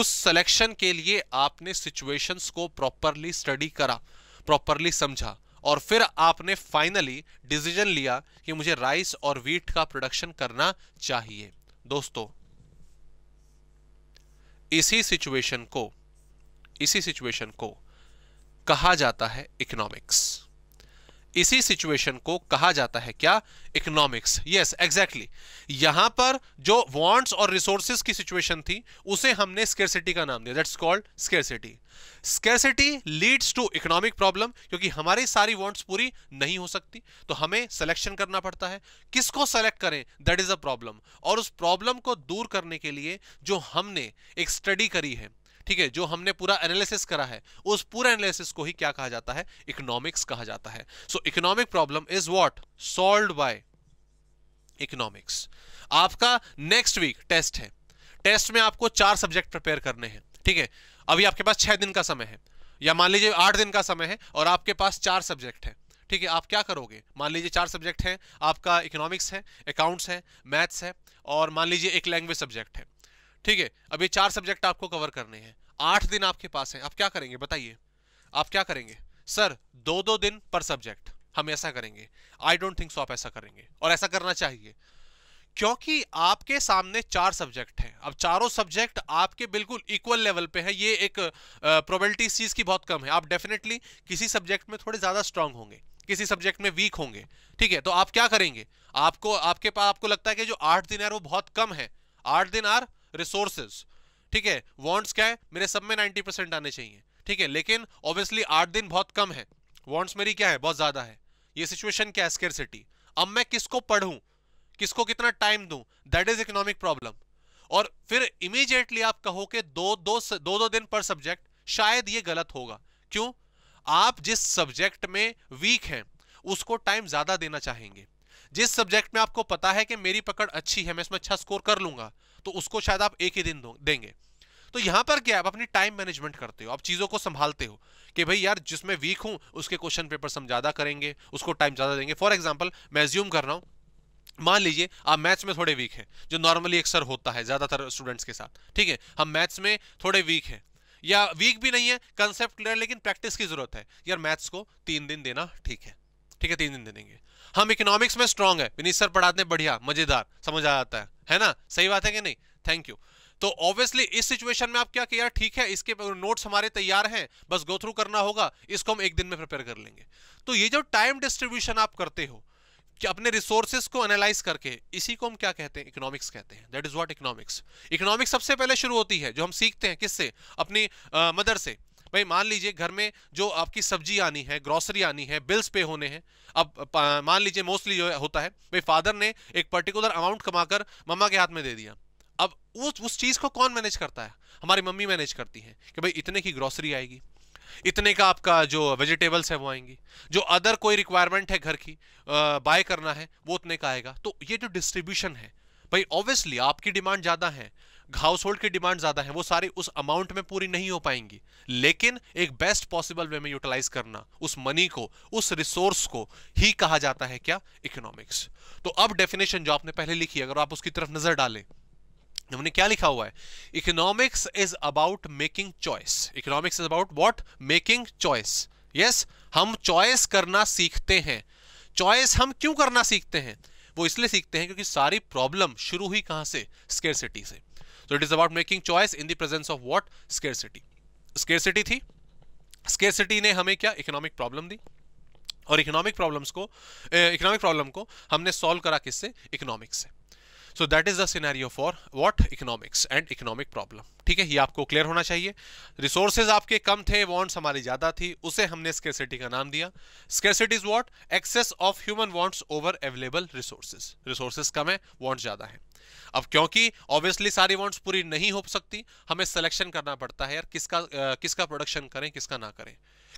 उस सिलेक्शन के लिए आपने सिचुएशंस को प्रॉपरली स्टडी करा, प्रॉपरली समझा और फिर आपने फाइनली डिसीजन लिया कि मुझे राइस और व्हीट का प्रोडक्शन करना चाहिए। दोस्तों, इसी सिचुएशन को इसी सिचुएशन को कहा जाता है इकोनॉमिक्स। इसी सिचुएशन को कहा जाता है क्या? इकोनॉमिक्स। Yes, exactly. यहां पर जो वांट्स और रिसोर्सेज की सिचुएशन थी उसे हमने स्केर्सिटी का नाम दिया, that's called scarcity. Scarcity leads to economic problem, क्योंकि हमारी सारी वांट्स पूरी नहीं हो सकती तो हमें सिलेक्शन करना पड़ता है। किसको सेलेक्ट करें, दैट इज अ प्रॉब्लम। और उस प्रॉब्लम को दूर करने के लिए जो हमने एक स्टडी करी है, ठीक है, जो हमने पूरा एनालिसिस करा है, उस पूरा एनालिसिस को ही क्या कहा जाता है? इकोनॉमिक्स कहा जाता है। So economic problem is what? Solved by economics. आपका नेक्स्ट वीक टेस्ट है। टेस्ट में आपको चार सब्जेक्ट प्रिपेयर करने हैं, ठीक है। अभी आपके पास छह दिन का समय है या मान लीजिए आठ दिन का समय है और आपके पास चार सब्जेक्ट है, ठीक है। आप क्या करोगे? मान लीजिए चार सब्जेक्ट हैं, आपका इकोनॉमिक्स है, अकाउंट्स है, मैथ्स है और मान लीजिए एक लैंग्वेज सब्जेक्ट है, ठीक है। अब ये चार सब्जेक्ट आपको कवर करने हैं, आठ दिन आपके पास हैं। आप क्या करेंगे बताइए? आप क्या करेंगे? सर दो दो दिन पर सब्जेक्ट, हम ऐसा करेंगे। आई डोंट थिंक सो आप ऐसा करेंगे, और ऐसा करना चाहिए क्योंकि आपके सामने चार सब्जेक्ट हैं। अब चारों सब्जेक्ट आपके बिल्कुल इक्वल लेवल पे हैं, ये एक प्रोबेबिलिटी इस चीज़ की बहुत कम है। आप डेफिनेटली किसी सब्जेक्ट में थोड़े ज़्यादा स्ट्रांग होंगे, किसी सब्जेक्ट में वीक होंगे, ठीक है। तो आप क्या करेंगे? आपको आपके पास आपको लगता है कि जो आठ दिन है वो बहुत कम है, आठ दिन आर रिसोर्सेज, ठीक है, वांट्स क्या है मेरे सब में नब्बे परसेंट आने चाहिए, ठीक है। लेकिन ऑब्वियसली आठ दिन बहुत कम है, वांट्स मेरी क्या है बहुत ज़्यादा है। ये सिचुएशन क्या है? स्केर्सिटी। अब मैं किसको पढ़ूं, किसको कितना टाइम दूं, दैट इज इकोनॉमिक प्रॉब्लम। और फिर इमीडिएटली आप कहो कि दो दो दो दो दिन पर सब्जेक्ट, शायद ये गलत होगा। क्यों? आप जिस सब्जेक्ट में वीक हैं उसको टाइम ज़्यादा देना चाहेंगे, जिस सब्जेक्ट में आपको पता है कि मेरी पकड़ अच्छी है, मैं इसमें अच्छा स्कोर कर लूँगा, तो उसको शायद आप एक ही दिन देंगे। तो यहाँ पर क्या है, आप अपनी टाइम मैनेजमेंट करते हो, आप चीज़ों को संभालते हो कि भाई यार जिसमें वीक हूँ उसके क्वेश्चन पेपर हम ज़्यादा करेंगे, उसको टाइम ज़्यादा देंगे। फॉर एग्जाम्पल मैं एज्यूम कर रहा हूँ, मान लीजिए आप मैथ्स में थोड़े वीक हैं, जो नॉर्मली अक्सर होता है ज़्यादातर स्टूडेंट्स के साथ, ठीक है। हम मैथ्स में थोड़े वीक हैं या वीक भी नहीं है, कंसेप्ट क्लियर लेकिन प्रैक्टिस की ज़रूरत है, यार मैथ्स को तीन दिन देना ठीक है, ठीक है, तीन दिन दे देंगे। हम इकोनॉमिक्स में स्ट्रांग है, विनीत सर पढ़ाते हैं बढ़िया मजेदार, समझ आ जाता है, है ना, सही बात है कि नहीं, थैंक यू। तो ऑब्वियसली इस सिचुएशन में आप क्या किया, ठीक है इसके नोट्स हमारे तैयार हैं, बस गो थ्रू करना होगा, इसको हम एक दिन में प्रिपेयर कर लेंगे। तो ये जो टाइम डिस्ट्रीब्यूशन आप करते हो कि अपने रिसोर्सेज को एनालाइज करके, इसी को हम क्या कहते हैं? इकोनॉमिक्स कहते हैं, that is what economics. Economics सबसे पहले शुरू होती है जो हम सीखते हैं किससे? अपनी मदर से, भाई मान लीजिए घर में जो आपकी सब्जी आनी है, ग्रोसरी आनी है, बिल्स पे होने हैं, अब मान लीजिए मोस्टली जो होता है भाई फादर ने एक पर्टिकुलर अमाउंट कमाकर मम्मा के हाथ में दे दिया। अब उस उस चीज़ को कौन मैनेज करता है? हमारी मम्मी मैनेज करती हैं कि भाई इतने की ग्रोसरी आएगी, इतने का आपका जो वेजिटेबल्स है वो आएंगी, जो अदर कोई रिक्वायरमेंट है घर की बाय करना है वो उतने का आएगा। तो ये जो डिस्ट्रीब्यूशन है भाई ऑब्वियसली आपकी डिमांड ज़्यादा है, हाउस होल्ड की डिमांड ज़्यादा है, वो सारी उस अमाउंट में पूरी नहीं हो पाएंगी, लेकिन एक बेस्ट पॉसिबल वे में यूटिलाइज करना उस मनी को, उस रिसोर्स को ही कहा जाता है क्या? इकोनॉमिक्स। तो अब डेफिनेशन जो आपने पहले लिखी, अगर आप उसकी तरफ नजर डालें, हमने क्या लिखा हुआ है? Economics is about making choice. Economics is about what? Making choice. Yes, हम चॉइस करना सीखते हैं। चॉइस हम क्यों करना सीखते हैं? वो इसलिए सीखते हैं क्योंकि सारी प्रॉब्लम शुरू हुई कहां से? स्केरसिटी से। So it is about making choice in the presence of what? Scarcity. Scarcity थी, स्केरसिटी ने हमें क्या? इकोनॉमिक प्रॉब्लम दी, और इकोनॉमिक प्रॉब्लम्स को इकोनॉमिक प्रॉब्लम को हमने सॉल्व करा किससे? इकोनॉमिक्स से। So that is the scenario for what? Economics and economic problem. ठीक है, ये आपको क्लियर होना चाहिए। रिसोर्सेज आपके कम थे, वांट्स हमारी ज्यादा थी, उसे हमने स्केरसिटी का नाम दिया। Scarcity is what? Excess of human wants over available resources. Resources कम है, वांट्स ज्यादा है। अब क्योंकि ऑब्वियसली सारी वांट्स पूरी नहीं हो सकती, हमें सिलेक्शन करना पड़ता है यार किसका आ, किसका प्रोडक्शन करें, किसका ना करें,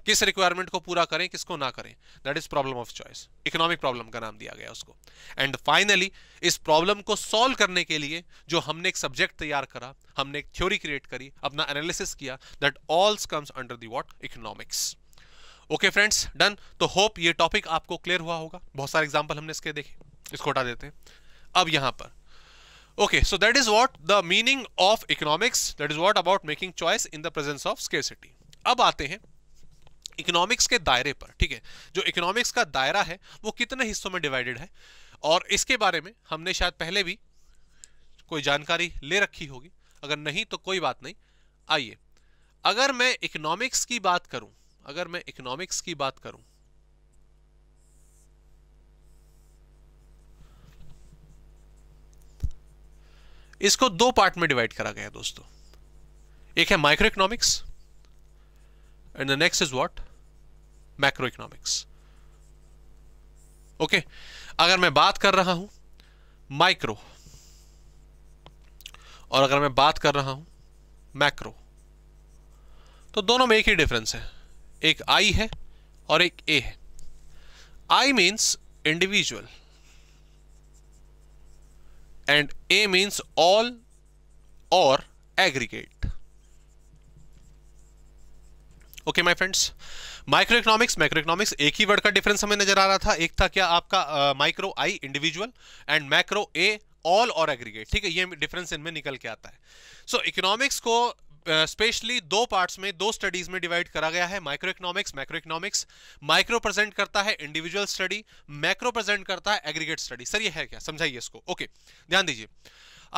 किस रिक्वायरमेंट को पूरा करें, किसको ना करें। That is problem of choice, economic problem का नाम दिया गया उसको। एंड फाइनली इस प्रॉब्लम को सॉल्व करने के लिए जो हमने एक सब्जेक्ट तैयार करा, हमने एक थ्योरी क्रिएट करी, अपना एनालिसिस किया, that all comes under the what? Economics. Okay friends, done. तो होप ये टॉपिक आपको क्लियर हुआ होगा। बहुत सारे एग्जाम्पल हमने इसके देखे, इसको हटा देते हैं। अब यहाँ पर okay, so that is what the meaning of economics, that is what about making choice in the presence of scarcity. अब आते हैं इकोनॉमिक्स के दायरे पर। ठीक है, जो इकोनॉमिक्स का दायरा है वो कितने हिस्सों में डिवाइडेड है, और इसके बारे में हमने शायद पहले भी कोई जानकारी ले रखी होगी, अगर नहीं तो कोई बात नहीं। आइए, अगर मैं इकोनॉमिक्स की बात करूं अगर मैं इकोनॉमिक्स की बात करूं इसको दो पार्ट में डिवाइड करा गया है दोस्तों। एक है micro economics and the next is what? Macro economics. Okay, अगर मैं बात कर रहा हूं माइक्रो और अगर मैं बात कर रहा हूं मैक्रो, तो दोनों में एक ही डिफरेंस है, एक आई है और एक ए है। I means individual and A means all or aggregate. Okay my friends, microeconomics macroeconomics एक ही वर्ड का डिफरेंस हमें नजर आ रहा था। एक था क्या आपका micro I individual and macro A all और एग्रीगेट। ठीक है, ये डिफरेंस इनमें निकल के आता है। सो so, इकोनॉमिक्स को स्पेशली uh, दो पार्ट्स में, दो स्टडीज में डिवाइड करा गया है, micro economics macro economics. Micro present करता है इंडिविजुअल स्टडी, मैक्रो प्रेजेंट करता है एग्रीगेट स्टडी। सर ये है क्या, समझाइए इसको। ओके okay, ध्यान दीजिए,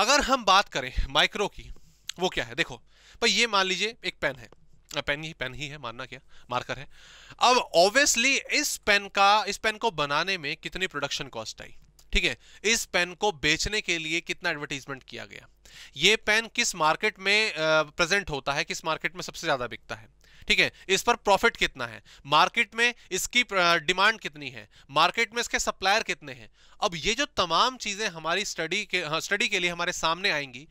अगर हम बात करें माइक्रो की, वो क्या है? देखो भाई, ये मान लीजिए एक पेन है, पेन ही पेन ही है, मानना क्या, मार्कर है। अब ऑब्वियसली इस पेन का इस पेन को बनाने में कितनी प्रोडक्शन कॉस्ट आई, ठीक है, इस पेन को बेचने के लिए कितना एडवर्टाइजमेंट किया गया, ये पेन किस मार्केट में प्रेजेंट होता है, किस मार्केट में सबसे ज्यादा बिकता है, ठीक है, इस पर प्रॉफिट कितना है, मार्केट में इसकी डिमांड कितनी है, मार्केट में इसके सप्लायर कितने हैं। अब ये जो तमाम चीजें हमारी स्टडी के स्टडी के लिए हमारे सामने आएंगी,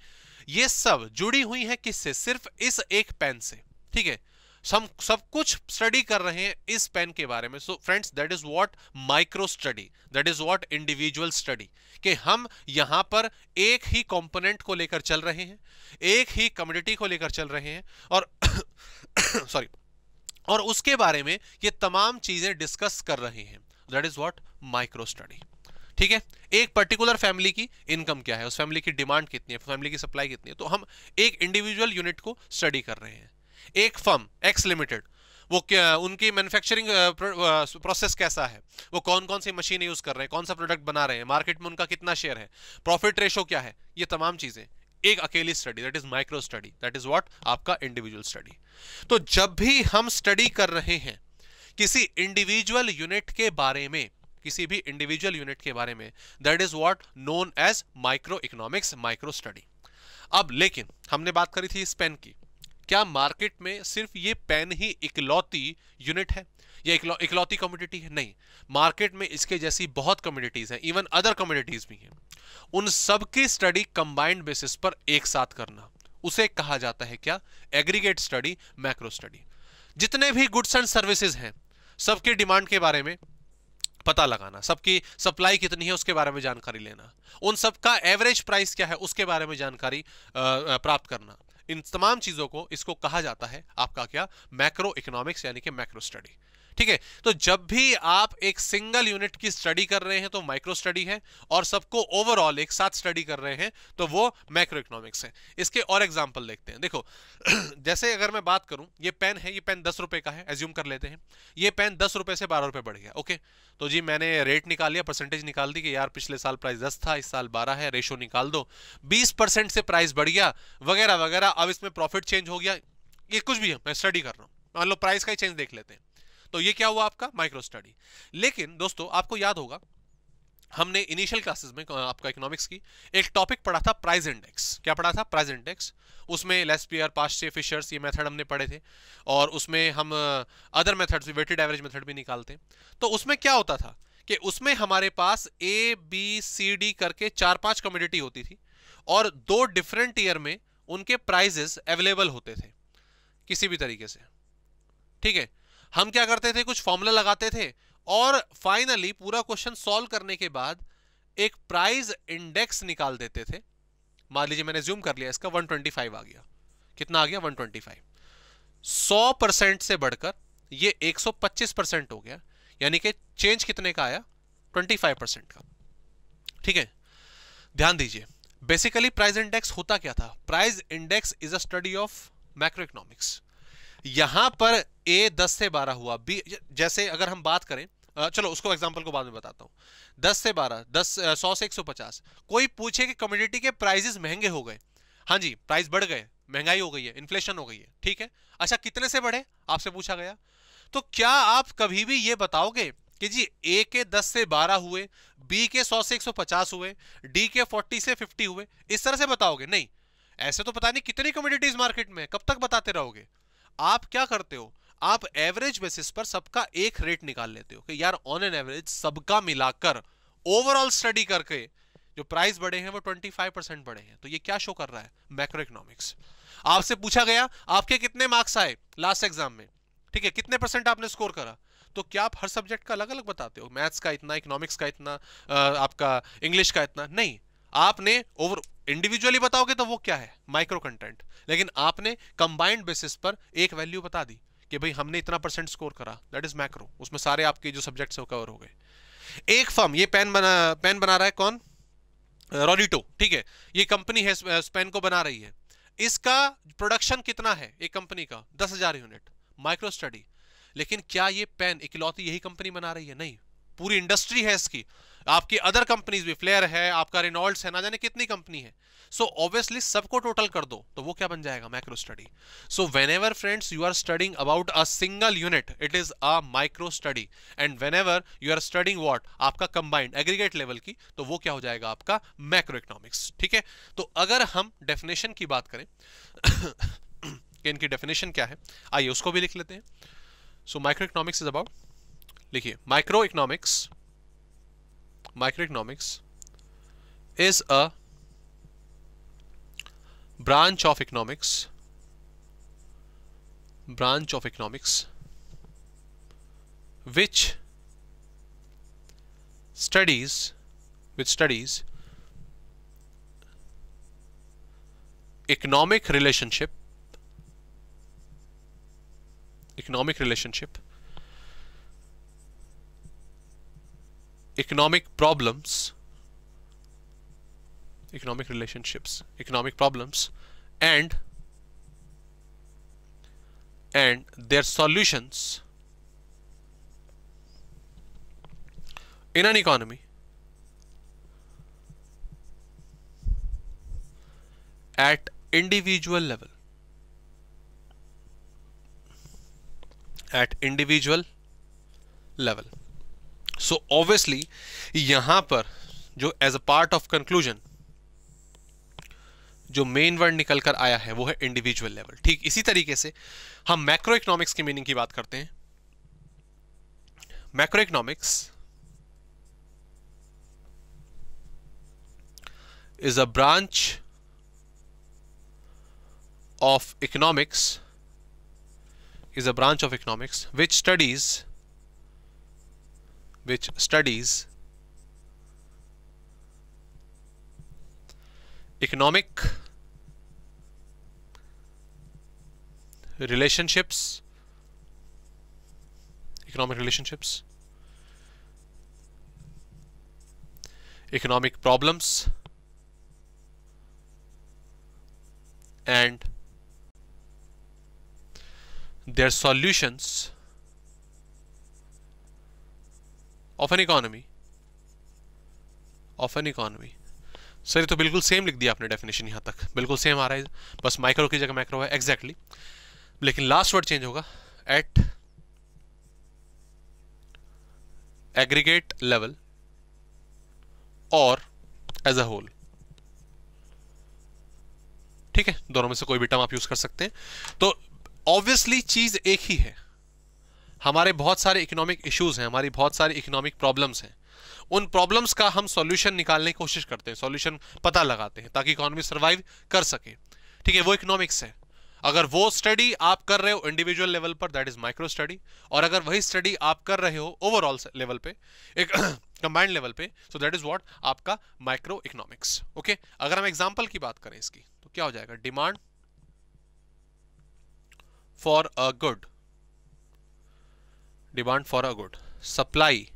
ये सब जुड़ी हुई है किससे? सिर्फ इस एक पेन से। ठीक है, हम सब कुछ स्टडी कर रहे हैं इस पेन के बारे में। So friends, that is what micro study, that is what individual study, कि हम यहां पर एक ही कंपोनेंट को लेकर चल रहे हैं, एक ही कमोडिटी को लेकर चल रहे हैं, और सॉरी और उसके बारे में ये तमाम चीजें डिस्कस कर रहे हैं। That is what micro study. ठीक है, एक पर्टिकुलर फैमिली की इनकम क्या है, उस फैमिली की डिमांड कितनी है, फैमिली की सप्लाई कितनी है, तो हम एक इंडिविजुअल यूनिट को स्टडी कर रहे हैं। एक फर्म एक्स लिमिटेड, वो क्या, उनकी मैन्युफैक्चरिंग प्रोसेस कैसा है, वो कौन कौन सी मशीन यूज कर रहे हैं, कौन सा प्रोडक्ट बना रहे हैं, मार्केट में उनका कितना शेयर है, प्रॉफिट रेशो क्या है, ये तमाम चीजें एक अकेली study, that is micro study, that is what आपका इंडिविजुअल स्टडी। तो जब भी हम स्टडी कर रहे हैं किसी इंडिविजुअल यूनिट के बारे में, किसी भी इंडिविजुअल यूनिट के बारे में, that is what known as micro economics micro study. अब लेकिन हमने बात करी थी इस पेन की, क्या मार्केट में सिर्फ ये पेन ही इकलौती यूनिट है या इकलौ, इकलौती कमोडिटी है? नहीं, मार्केट में इसके जैसी बहुत कमोडिटीज हैं, इवन अदर कमोडिटीज भी हैं। उन सब की स्टडी कंबाइंड बेसिस पर एक साथ करना, उसे कहा जाता है क्या? Aggregate study, macro study. जितने भी गुड्स एंड सर्विसेज हैं सबके डिमांड के बारे में पता लगाना, सबकी सप्लाई कितनी है उसके बारे में जानकारी लेना, उन सबका एवरेज प्राइस क्या है उसके बारे में जानकारी प्राप्त करना, इन तमाम चीजों को, इसको कहा जाता है आपका क्या? मैक्रो इकोनॉमिक्स यानी कि मैक्रो स्टडी। ठीक है, तो जब भी आप एक सिंगल यूनिट की स्टडी कर रहे हैं तो माइक्रो स्टडी है, और सबको ओवरऑल एक साथ स्टडी कर रहे हैं तो वो मैक्रो इकोनॉमिक्स है। इसके और एग्जांपल देखते हैं। देखो जैसे अगर मैं बात करूं, ये पेन है, ये पेन दस रुपए का है, एज्यूम कर लेते हैं ये पेन दस रुपए से बारह रुपए बढ़ गया। ओके, तो जी मैंने रेट निकाल लिया, परसेंटेज निकाल दी कि यार पिछले साल प्राइस दस था, इस साल बारह है, रेशो निकाल दो, बीस परसेंट से प्राइस बढ़ गया वगैरह वगैरह। अब इसमें प्रॉफिट चेंज हो गया, ये कुछ भी है, मैं स्टडी कर रहा हूँ, मान लो प्राइस का ही चेंज देख लेते हैं, तो ये क्या हुआ आपका? Micro study. लेकिन दोस्तों आपको याद होगा हमने इनिशियल क्लासेस में आपका इकोनॉमिक्स की एक टॉपिक पढ़ा था, प्राइस इंडेक्स। क्या पढ़ा था? Price index. उसमें लेस्पियर, पाश्चे, फिशर्स, ये मेथड हमने पढ़े थे, और उसमें हम अदर मेथड्स भी, वेटेड एवरेज मेथड भी निकालते हैं। तो उसमें क्या होता था कि उसमें हमारे पास ए बी सी डी करके चार पाँच कमोडिटी होती थी और दो डिफरेंट ईयर में उनके प्राइजेस अवेलेबल होते थे किसी भी तरीके से। ठीक है, हम क्या करते थे, कुछ फॉर्मूला लगाते थे और फाइनली पूरा क्वेश्चन सॉल्व करने के बाद एक प्राइस इंडेक्स निकाल देते थे। मान लीजिए मैंने ज़ूम कर लिया, इसका एक सौ पच्चीस आ गया, कितना आ गया? एक सौ पच्चीस। सौ परसेंट से बढ़कर ये एक सौ पच्चीस परसेंट हो गया, यानी कि चेंज कितने का आया? पच्चीस परसेंट का। ठीक है, ध्यान दीजिए, बेसिकली प्राइस इंडेक्स होता क्या था? Price index is a study of macro economics. यहां पर ए दस से बारह हुआ, बी, जैसे अगर हम बात करें, चलो उसको एग्जांपल को बाद में बताता हूं। दस से बारह, दस सौ से एक सौ पचास। कोई पूछे कि कमोडिटी के प्राइसेस महंगे हो गए, हाँ जी प्राइस बढ़ गए, महंगाई हो गई है, इन्फ्लेशन हो गई है। ठीक है, अच्छा कितने से बढ़े आपसे पूछा गया, तो क्या आप कभी भी ये बताओगे कि जी ए के दस से बारह हुए, बी के सौ से एक सौ पचास हुए, डी के फोर्टी से फिफ्टी हुए, इस तरह से बताओगे? नहीं, ऐसे तो पता नहीं कितनी कमोडिटीज मार्केट में, कब तक बताते रहोगे? आप क्या करते हो, आप एवरेज बेसिस पर सबका एक रेट निकाल लेते हो कि यार ऑन एन एवरेज सबका मिलाकर ओवरऑल स्टडी करके जो प्राइस बढ़े हैं वो पच्चीस परसेंट बढ़े हैं। तो ये क्या शो कर रहा है? Macro economics. आपसे पूछा गया आपके कितने मार्क्स आए लास्ट एग्जाम में, ठीक है, कितने परसेंट आपने स्कोर करा, तो क्या आप हर सब्जेक्ट का अलग अलग बताते हो? मैथ्स का इतना, इकोनॉमिक्स का इतना, आपका इंग्लिश का इतना? नहीं, आपने ओवर इंडिविजुअली बताओगे तो वो क्या है? Micro content. लेकिन आपने कंबाइंड बेसिस पर एक वैल्यू बता दी कि भाई हमने इतना परसेंट स्कोर करा, दैट इज मैक्रो। उसमें सारे आपके जो सब्जेक्ट्स हैं वो कवर हो गए। एक फर्म, ये पेन बना पेन बना रहा है कौन? रॉडिटो। ठीक है, ये कंपनी है, इस पेन को बना रही है, इसका प्रोडक्शन कितना है एक कंपनी का? दस हजार यूनिट। Micro study. लेकिन क्या ये पेन इकलौती यही कंपनी बना रही है? नहीं, पूरी इंडस्ट्री है इसकी। आपकी अदर कंपनीज भी, फ्लेयर है आपका, रेनॉल्ड्स है, ना जाने कितनी कंपनी है। सो ऑब्वियसली सबको टोटल कर दो तो वो क्या बन जाएगा? Micro study. So whenever friends you are studying about a single unit, it is a micro study. And whenever you are studying what, आपका कंबाइंड एग्रीगेट लेवल की, तो वो क्या हो जाएगा आपका? Macro economics. ठीक है, तो अगर हम डेफिनेशन की बात करें कि इनकी डेफिनेशन क्या है, आइए उसको भी लिख लेते हैं। So micro economics is about, लिखिए, micro economics Microeconomics is a branch of economics, branch of economics which studies, which studies economic relationship, economic relationship, economic problems, economic relationships, economic problems and and their solutions in an economy at individual level, at individual level. So obviously यहां पर जो as a part of conclusion, जो मेन वर्ड निकल कर आया है वो है इंडिविजुअल लेवल। ठीक इसी तरीके से हम मैक्रो इकोनॉमिक्स की मीनिंग की बात करते हैं। Macro economics is a branch of economics is a branch of economics which studies which studies economic relationships economic relationships economic problems and their solutions of an economy of an economy। Sir तो बिल्कुल सेम लिख दिया आपने, डेफिनेशन यहाँ तक बिल्कुल सेम आ रहा है, बस माइक्रो की जगह मैक्रो है एग्जैक्टली exactly. लेकिन लास्ट वर्ड चेंज होगा एट एग्रीगेट लेवल और एज अ होल। ठीक है, दोनों में से कोई भी टर्म आप यूज कर सकते हैं। तो ऑब्वियसली चीज एक ही है, हमारे बहुत सारे इकोनॉमिक इश्यूज हैं, हमारी बहुत सारी इकोनॉमिक प्रॉब्लम्स हैं, उन प्रॉब्लम्स का हम सॉल्यूशन निकालने की कोशिश करते हैं, सॉल्यूशन पता लगाते हैं ताकि इकोनॉमी सर्वाइव कर सके। ठीक है, वो इकोनॉमिक्स है। अगर वो स्टडी आप कर रहे हो इंडिविजुअल लेवल पर दैट इज माइक्रो स्टडी, और अगर वही स्टडी आप कर रहे हो ओवरऑल लेवल पे, एक कंबाइंड लेवल पे, सो दैट इज व्हाट आपका माइक्रो इकोनॉमिक्स। ओके, अगर हम एग्जाम्पल की बात करें इसकी तो क्या हो जाएगा, demand for a good, demand for a good, supply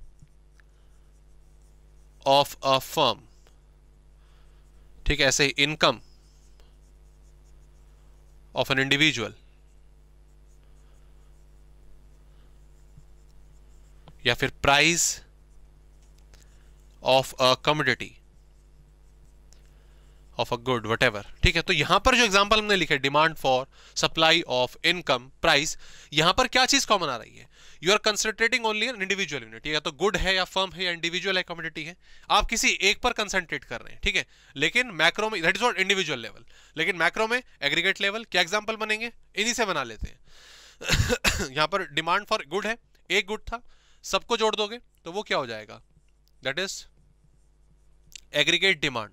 of a firm, ठीक है, ऐसे ही इनकम ऑफ एन इंडिविजुअल या फिर price of a commodity of a good whatever. ठीक है, तो यहां पर जो एग्जाम्पल हमने लिखा है demand for, supply of, income, price, यहां पर क्या चीज कॉमन आ रही है, you are concentrating only an individual unit. या तो गुड है या फर्म है या इंडिविजुअल है कमोडिटी है, आप किसी एक पर कंसनट्रेट कर रहे हैं। ठीक है, लेकिन मैक्रो में that is not individual level, लेकिन मैक्रो में एग्रीगेट लेवल क्या एग्जाम्पल बनेंगे, इन्हीं से बना लेते हैं। यहां पर डिमांड फॉर गुड है, एक गुड था, सबको जोड़ दोगे तो वो क्या हो जाएगा, that is aggregate demand,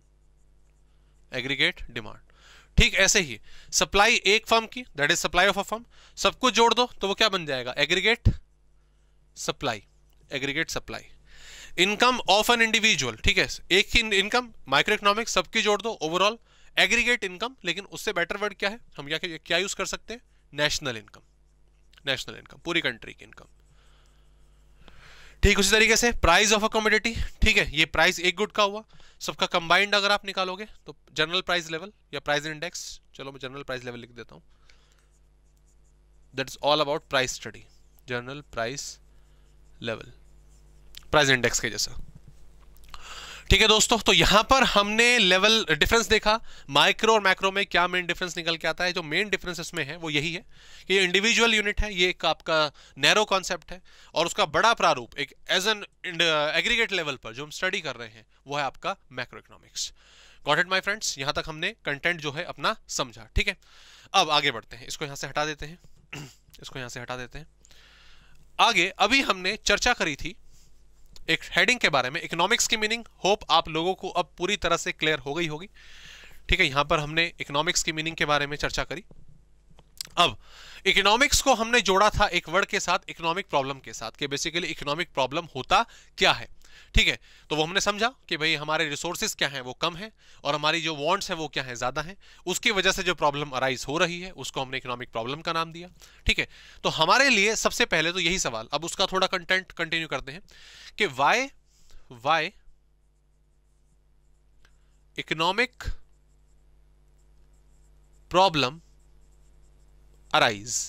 aggregate demand. ठीक, ऐसे ही सप्लाई एक फर्म की that is supply of a firm, सबको जोड़ दो तो वो क्या बन जाएगा, aggregate supply, aggregate supply. Income of an individual, ठीक है, एक ही इनकम, माइक्रो इकोनॉमिक्स, सबकी जोड़ दो ओवरऑल एग्रीगेट इनकम। लेकिन उससे बेटर वर्ड क्या है, हम क्या क्या यूज कर सकते हैं, नेशनल इनकम, नेशनल इनकम, पूरी कंट्री की इनकम। ठीक उसी तरीके से प्राइस ऑफ अ कमोडिटी, ठीक है, ये प्राइस एक गुड का हुआ, सबका कंबाइंड अगर आप निकालोगे तो जनरल प्राइस लेवल या प्राइस इंडेक्स, चलो मैं जनरल प्राइस लेवल लिख देता हूँ, that is all about price study, general price level, price index के जैसा। ठीक है दोस्तों, तो यहाँ पर हमने लेवल डिफरेंस देखा, माइक्रो और मैक्रो में क्या मेन डिफरेंस निकल के आता है। जो मेन डिफरेंस इसमें है वो यही है कि ये इंडिविजुअल यूनिट है, ये एक आपका नैरो कॉन्सेप्ट है, और उसका बड़ा प्रारूप एक एज एन एग्रीगेट लेवल पर जो हम स्टडी कर रहे हैं वो है आपका macro economics. Got it my friends, यहाँ तक हमने कंटेंट जो है अपना समझा। ठीक है, अब आगे बढ़ते हैं, इसको यहाँ से हटा देते हैं, इसको यहाँ से हटा देते हैं। आगे अभी हमने चर्चा करी थी एक हेडिंग के बारे में, इकोनॉमिक्स की मीनिंग, होप आप लोगों को अब पूरी तरह से क्लियर हो गई होगी। ठीक है, यहाँ पर हमने इकोनॉमिक्स की मीनिंग के बारे में चर्चा करी। अब इकोनॉमिक्स को हमने जोड़ा था एक वर्ड के साथ, इकोनॉमिक प्रॉब्लम के साथ, कि बेसिकली इकोनॉमिक प्रॉब्लम होता क्या है। ठीक है, तो वो हमने समझा कि भाई हमारे रिसोर्सेज क्या हैं, वो कम हैं, और हमारी जो वांट्स हैं वो क्या हैं, ज़्यादा हैं, उसकी वजह से जो प्रॉब्लम अराइज हो रही है उसको हमने इकोनॉमिक प्रॉब्लम का नाम दिया। ठीक है, तो हमारे लिए सबसे पहले तो यही सवाल, अब उसका थोड़ा कंटेंट कंटिन्यू करते हैं कि why why economic problem arise,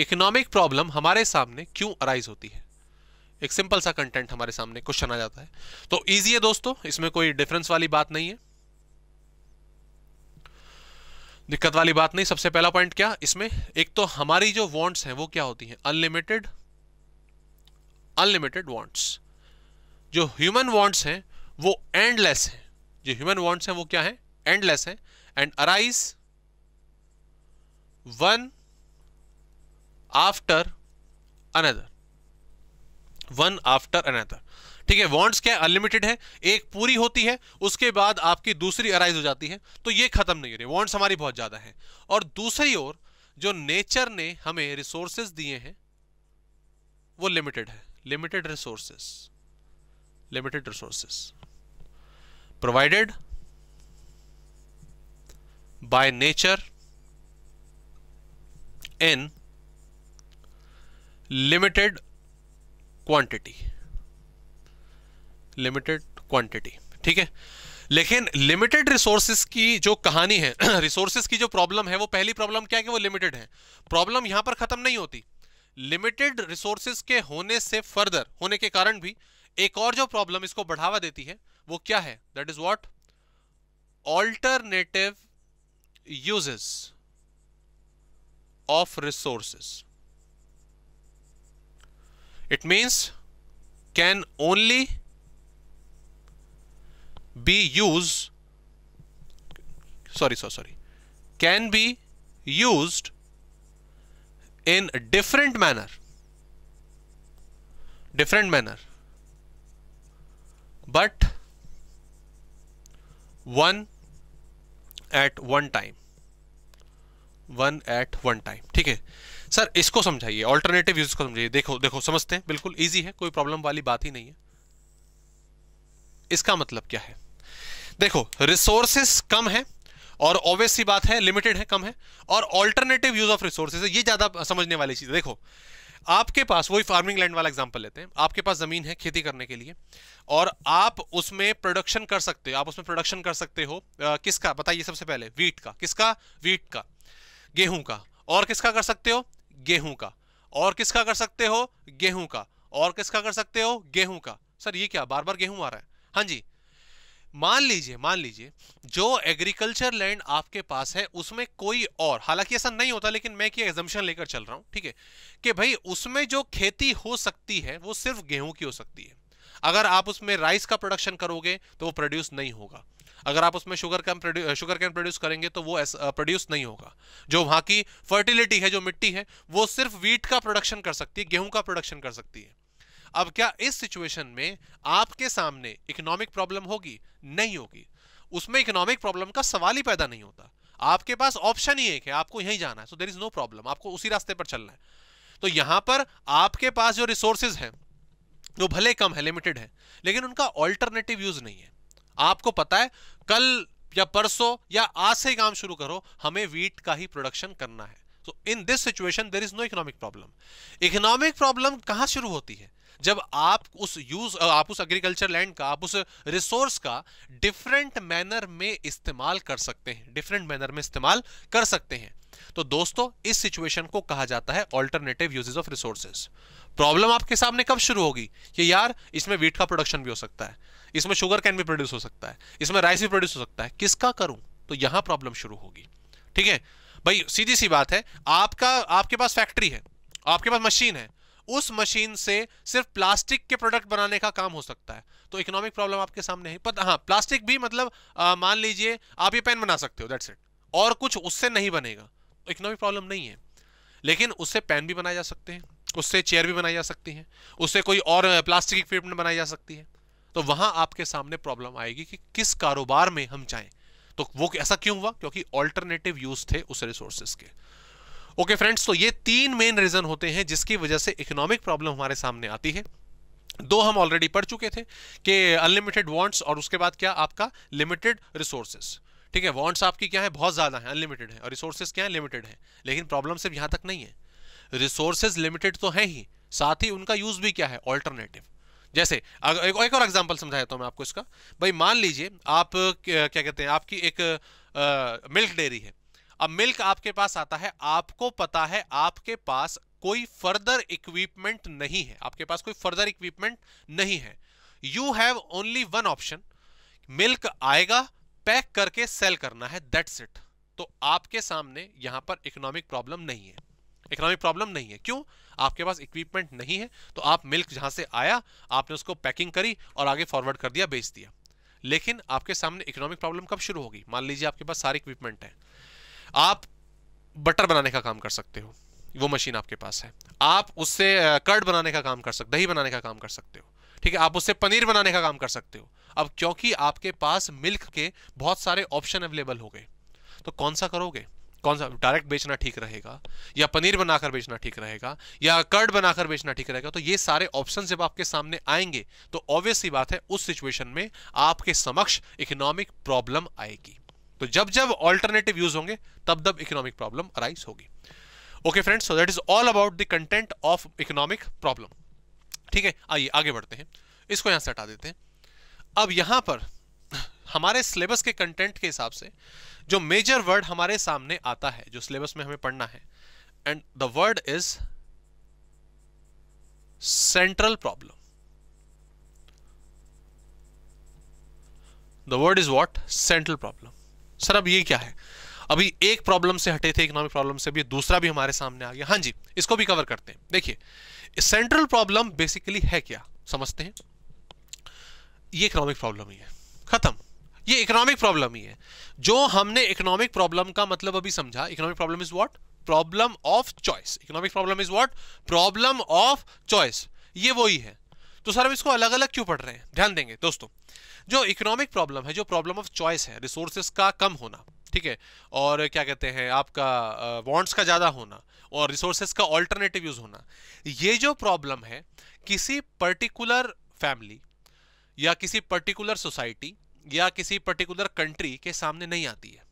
economic problem हमारे सामने क्यों अराइज होती है। एक सिंपल सा कंटेंट हमारे सामने क्वेश्चन आ जाता है, तो इजी है दोस्तों, इसमें कोई डिफरेंस वाली बात नहीं है, दिक्कत वाली बात नहीं। सबसे पहला पॉइंट क्या, इसमें एक तो हमारी जो वांट्स हैं वो क्या होती हैं, अनलिमिटेड, अनलिमिटेड वांट्स। जो ह्यूमन वांट्स हैं वो एंडलेस हैं, जो ह्यूमन वांट्स हैं वो क्या है, एंडलेस हैं, and arise one after another, one after another. ठीक है, wants क्या है, अनलिमिटेड है, एक पूरी होती है उसके बाद आपकी दूसरी अराइज हो जाती है, तो ये खत्म नहीं हो रही, wants हमारी बहुत ज्यादा है। और दूसरी ओर जो नेचर ने हमें रिसोर्सेज दिए हैं वो लिमिटेड है, limited resources, limited resources provided by nature in limited quantity, limited quantity, ठीक है। लेकिन limited resources की जो कहानी है, resources की जो problem है, वो पहली problem क्या है कि वो limited है। problem यहां पर खत्म नहीं होती, limited resources के होने से further होने के कारण भी एक और जो problem इसको बढ़ावा देती है वो क्या है, that is what, alternative uses of resources. It means can only be used, sorry sorry sorry can be used in a different manner, different manner but one at one time, one at one time, ठीक है। सर इसको समझाइए, ऑल्टरनेटिव यूज को समझाइए, देखो देखो समझते हैं, बिल्कुल इजी है, कोई प्रॉब्लम वाली बात ही नहीं है। इसका मतलब क्या है, देखो रिसोर्सेस कम है और ऑब्वियस सी बात है लिमिटेड है, कम है, और ऑल्टरनेटिव यूज ऑफ रिसोर्सेज ये ज्यादा समझने वाली चीज है। देखो आपके पास, वही फार्मिंग लैंड वाला एग्जांपल लेते हैं, आपके पास जमीन है खेती करने के लिए और आप उसमें प्रोडक्शन कर सकते हो, आप उसमें प्रोडक्शन कर सकते हो आ, किसका बताइए, सबसे पहले व्हीट का, किसका, व्हीट का, गेहूं का, और किसका कर सकते हो, गेहूं का, और किसका कर सकते हो, गेहूं का, और किसका कर सकते हो, गेहूं का। सर ये क्या बार बार गेहूं आ रहा है? हाँ जी, मान लीजिए, मान लीजिए जो एग्रीकल्चर लैंड आपके पास है उसमें कोई और, हालांकि ऐसा नहीं होता लेकिन मैं क्या एग्जम्पशन लेकर चल रहा हूं, ठीक है, कि भाई उसमें जो खेती हो सकती है वो सिर्फ गेहूं की हो सकती है। अगर आप उसमें राइस का प्रोडक्शन करोगे तो वो प्रोड्यूस नहीं होगा, अगर आप उसमें sugar cane produce sugar cane produce करेंगे तो वो प्रोड्यूस नहीं होगा। जो वहाँ की फर्टिलिटी है, जो मिट्टी है, वो सिर्फ व्हीट का प्रोडक्शन कर सकती है, गेहूँ का प्रोडक्शन कर सकती है। अब क्या इस सिचुएशन में आपके सामने इकोनॉमिक प्रॉब्लम होगी? नहीं होगी, उसमें इकोनॉमिक प्रॉब्लम का सवाल ही पैदा नहीं होता। आपके पास ऑप्शन ही एक है, आपको यहीं जाना है, so there is no problem, आपको उसी रास्ते पर चलना है। तो यहां पर आपके पास जो रिसोर्सेज हैं वो भले कम है, लिमिटेड है, लेकिन उनका ऑल्टरनेटिव यूज नहीं है। आपको पता है कल या परसों या आज से काम शुरू करो, हमें व्हीट का ही प्रोडक्शन करना है। So in this situation there is no economic problem. Economic problem कहां शुरू होती है? जब आप उस यूज आप उस एग्रीकल्चर लैंड का, आप उस रिसोर्स का डिफरेंट मैनर में इस्तेमाल कर सकते हैं, डिफरेंट मैनर में इस्तेमाल कर सकते हैं। तो दोस्तों इस सिचुएशन को कहा जाता है alternative uses of resources. Problem आपके सामने कब शुरू होगी कि यार इसमें व्हीट का प्रोडक्शन भी हो सकता है, इसमें शुगर कैन भी प्रोड्यूस हो सकता है, इसमें राइस भी प्रोड्यूस हो सकता है, किसका करूं? तो यहां प्रॉब्लम शुरू होगी। ठीक है भाई, सीधी सी बात है, आपका आपके पास फैक्ट्री है, आपके पास मशीन है, उस मशीन से सिर्फ प्लास्टिक के प्रोडक्ट बनाने का काम हो सकता है, तो इकोनॉमिक प्रॉब्लम आपके सामने है। पर हाँ, प्लास्टिक भी मतलब मान लीजिए आप ये पेन बना सकते हो, दैट्स इट, और कुछ उससे नहीं बनेगा, तो इकोनॉमिक प्रॉब्लम नहीं है। लेकिन उससे पेन भी बनाए जा सकते हैं, उससे चेयर भी बनाई जा सकती है, उससे कोई और प्लास्टिक इक्विपमेंट बनाई जा सकती है। तो वहाँ आपके सामने प्रॉब्लम आएगी कि, कि किस कारोबार में हम जाएँ। तो वो ऐसा क्यों हुआ? क्योंकि ऑल्टरनेटिव यूज थे उस रिसोर्सेज के। ओके okay फ्रेंड्स, तो ये तीन मेन रीजन होते हैं जिसकी वजह से इकोनॉमिक प्रॉब्लम हमारे सामने आती है। दो हम ऑलरेडी पढ़ चुके थे कि अनलिमिटेड वांट्स और उसके बाद क्या आपका लिमिटेड रिसोर्सेज। ठीक है, वांट्स आपकी क्या है, बहुत ज्यादा है, अनलिमिटेड है, और रिसोर्सेज क्या है, लिमिटेड है। लेकिन प्रॉब्लम सिर्फ यहां तक नहीं है, रिसोर्सेज लिमिटेड तो है ही, साथ ही उनका यूज भी क्या है, ऑल्टरनेटिव। जैसे एक, एक और एग्जाम्पल समझा देता हूं मैं आपको इसका। भाई मान लीजिए आप क्या कहते हैं, आपकी एक मिल्क डेयरी है, अब मिल्क आपके पास आता है, आपको पता है आपके पास कोई फर्दर इक्विपमेंट नहीं है, आपके पास कोई फर्दर इक्विपमेंट नहीं है, you have only one option, milk आएगा पैक करके सेल करना है, दैट्स इट। तो आपके सामने यहां पर इकोनॉमिक प्रॉब्लम नहीं है, इकोनॉमिक प्रॉब्लम नहीं है, क्यों? आपके पास इक्विपमेंट नहीं है, तो आप मिल्क जहां से आया आपने उसको पैकिंग करी और आगे फॉरवर्ड कर दिया, बेच दिया। लेकिन आपके सामने इकोनॉमिक प्रॉब्लम कब शुरू होगी? मान लीजिए आपके पास सारे इक्विपमेंट है, आप बटर बनाने का काम कर सकते हो, वो मशीन आपके पास है, आप उससे कर्ड बनाने का काम कर सकते, दही बनाने का काम कर सकते हो, ठीक है, आप उससे पनीर बनाने का काम कर सकते हो। अब क्योंकि आपके पास मिल्क के बहुत सारे ऑप्शन अवेलेबल हो गए, तो कौन सा करोगे? कौन सा डायरेक्ट बेचना ठीक रहेगा, या पनीर बनाकर बेचना ठीक रहेगा, या कर्ड बनाकर बेचना ठीक रहेगा? तो ये सारे ऑप्शन जब आपके सामने आएंगे तो ऑब्वियस सी बात है उस सिचुएशन में आपके समक्ष इकोनॉमिक प्रॉब्लम आएगी। तो जब जब ऑल्टरनेटिव यूज होंगे तब तब इकोनॉमिक प्रॉब्लम अराइज होगी। Okay friends, so that is all about the content of economic problem. ठीक है, आइए आगे बढ़ते हैं, इसको यहां से हटा देते हैं। अब यहां पर हमारे सिलेबस के कंटेंट के हिसाब से जो मेजर वर्ड हमारे सामने आता है, जो सिलेबस में हमें पढ़ना है, and the word is central problem. The word is what? Central problem. Sir अब ये क्या है? अभी एक प्रॉब्लम से हटे थे, इकोनॉमिक प्रॉब्लम से, अभी दूसरा भी हमारे सामने आ गया। हाँ जी, इसको भी कवर करते हैं। देखिए, सेंट्रल प्रॉब्लम बेसिकली है क्या, समझते हैं। ये इकोनॉमिक प्रॉब्लम ही है, खत्म। ये इकोनॉमिक प्रॉब्लम ही है। जो हमने इकोनॉमिक प्रॉब्लम का मतलब अभी समझा, economic problem is what? Problem of choice. Economic problem is what? Problem of choice. ये वही है। तो सर हम इसको अलग अलग क्यों पढ़ रहे हैं? ध्यान देंगे दोस्तों, जो इकोनॉमिक प्रॉब्लम है, जो प्रॉब्लम ऑफ चॉइस है, रिसोर्सेज का कम होना, ठीक है, और क्या कहते हैं आपका वांट्स का ज़्यादा होना और रिसोर्सेज का ऑल्टरनेटिव यूज होना, ये जो प्रॉब्लम है किसी पर्टिकुलर फैमिली या किसी पर्टिकुलर सोसाइटी या किसी पर्टिकुलर कंट्री के सामने नहीं आती है।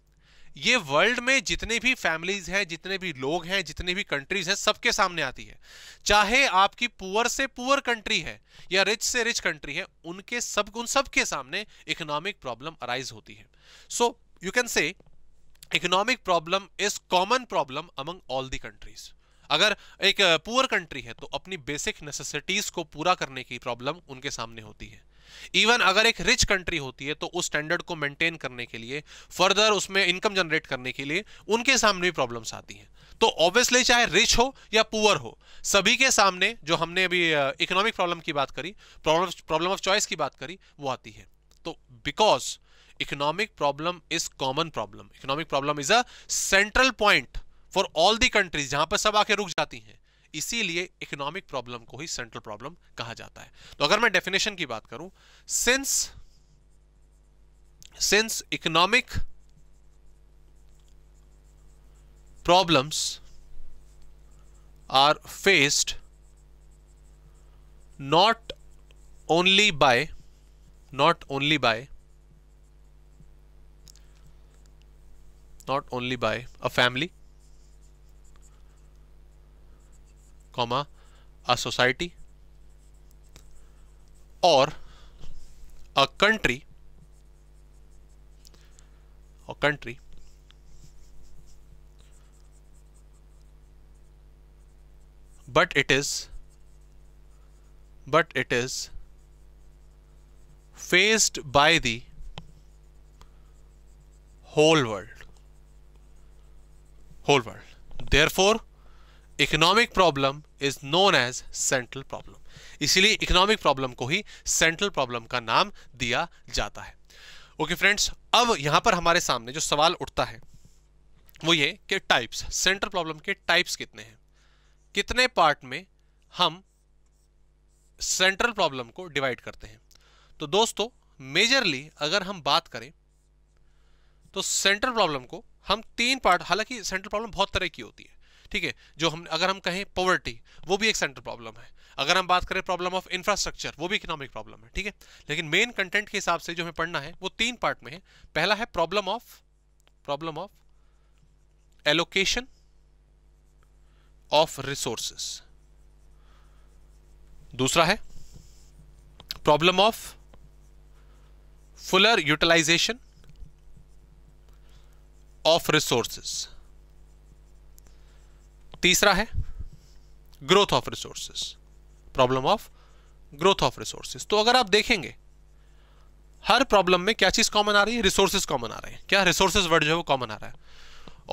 ये वर्ल्ड में जितने भी फैमिलीज हैं, जितने भी लोग हैं, जितनी भी कंट्रीज हैं, सबके सामने आती है। चाहे आपकी पुअर से पुअर कंट्री है या रिच से रिच कंट्री है, उनके सब उन सब के सामने इकोनॉमिक प्रॉब्लम अराइज होती है। So you can say economic problem is common problem among all the countries. अगर एक पुअर कंट्री है तो अपनी बेसिक नेसेसिटीज को पूरा करने की प्रॉब्लम उनके सामने होती है। इवन अगर एक रिच कंट्री होती है तो उस स्टैंडर्ड को मेंटेन करने के लिए, फर्दर उसमें इनकम जनरेट करने के लिए उनके सामने भी प्रॉब्लम्स आती हैं। तो ऑब्वियसली चाहे रिच हो या पुअर हो, सभी के सामने जो हमने अभी इकोनॉमिक प्रॉब्लम की बात करी, प्रॉब्लम ऑफ चॉइस की बात करी, वो आती है। तो because economic problem is common problem, economic problem is a central point for all the countries, जहां पर सब आके रुक जाती हैं, इसीलिए इकोनॉमिक प्रॉब्लम को ही सेंट्रल प्रॉब्लम कहा जाता है। तो अगर मैं डेफिनेशन की बात करूं, since since economic problems are faced not only by a family, comma, a society or a country or country but it is but it is faced by the whole world whole world therefore economic problem is known as central problem. इसीलिए इकोनॉमिक प्रॉब्लम को ही सेंट्रल प्रॉब्लम का नाम दिया जाता है। ओके फ्रेंड्स, अब यहां पर हमारे सामने जो सवाल उठता है वो ये कि टाइप्स, सेंट्रल प्रॉब्लम के टाइप्स कितने हैं, कितने पार्ट में हम सेंट्रल प्रॉब्लम को डिवाइड करते हैं। तो दोस्तों मेजरली अगर हम बात करें तो सेंट्रल प्रॉब्लम को हम तीन पार्ट, हालांकि सेंट्रल प्रॉब्लम बहुत तरह की होती है, ठीक है, जो हम अगर हम कहें पॉवर्टी, वो भी एक सेंट्रल प्रॉब्लम है। अगर हम बात करें प्रॉब्लम ऑफ इंफ्रास्ट्रक्चर, वो भी इकोनॉमिक प्रॉब्लम है, ठीक है। लेकिन मेन कंटेंट के हिसाब से जो हमें पढ़ना है वो तीन पार्ट में है। पहला है problem of problem of allocation of resources, दूसरा है problem of fuller utilization of resources, तीसरा है growth of resources, problem of growth of resources. तो अगर आप देखेंगे हर प्रॉब्लम में क्या चीज कॉमन आ रही है? रिसोर्सेज कॉमन आ रहे हैं। क्या रिसोर्सेज वर्ड जो है वो कॉमन आ रहा है,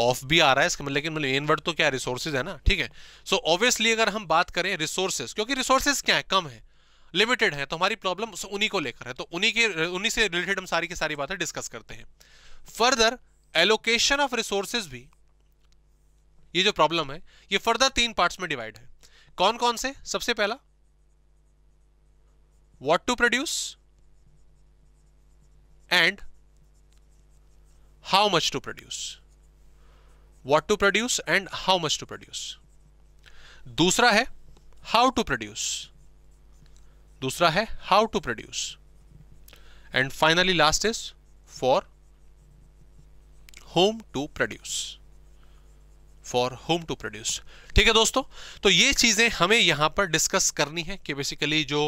ऑफ भी आ रहा है इसका, लेकिन मेन वर्ड तो क्या है? रिसोर्सेज है ना, ठीक है। सो ऑब्वियसली अगर हम बात करें रिसोर्सेज, क्योंकि रिसोर्सेज क्या है? कम है। लिमिटेड है, तो हमारी प्रॉब्लम उन्हीं को लेकर है, तो उन्हीं के उन्हीं से रिलेटेड हम सारी की सारी बातें डिस्कस करते हैं। फर्दर एलोकेशन ऑफ रिसोर्सेज भी, ये जो प्रॉब्लम है ये फर्दर तीन पार्ट्स में डिवाइड है। कौन कौन से? सबसे पहला what to produce and how much to produce, what to produce and how much to produce. दूसरा है हाउ टू प्रोड्यूस, दूसरा है how to produce, and finally last is for whom to produce, for whom to produce। ठीक है दोस्तों, तो ये चीजें हमें यहां पर डिस्कस करनी है कि बेसिकली जो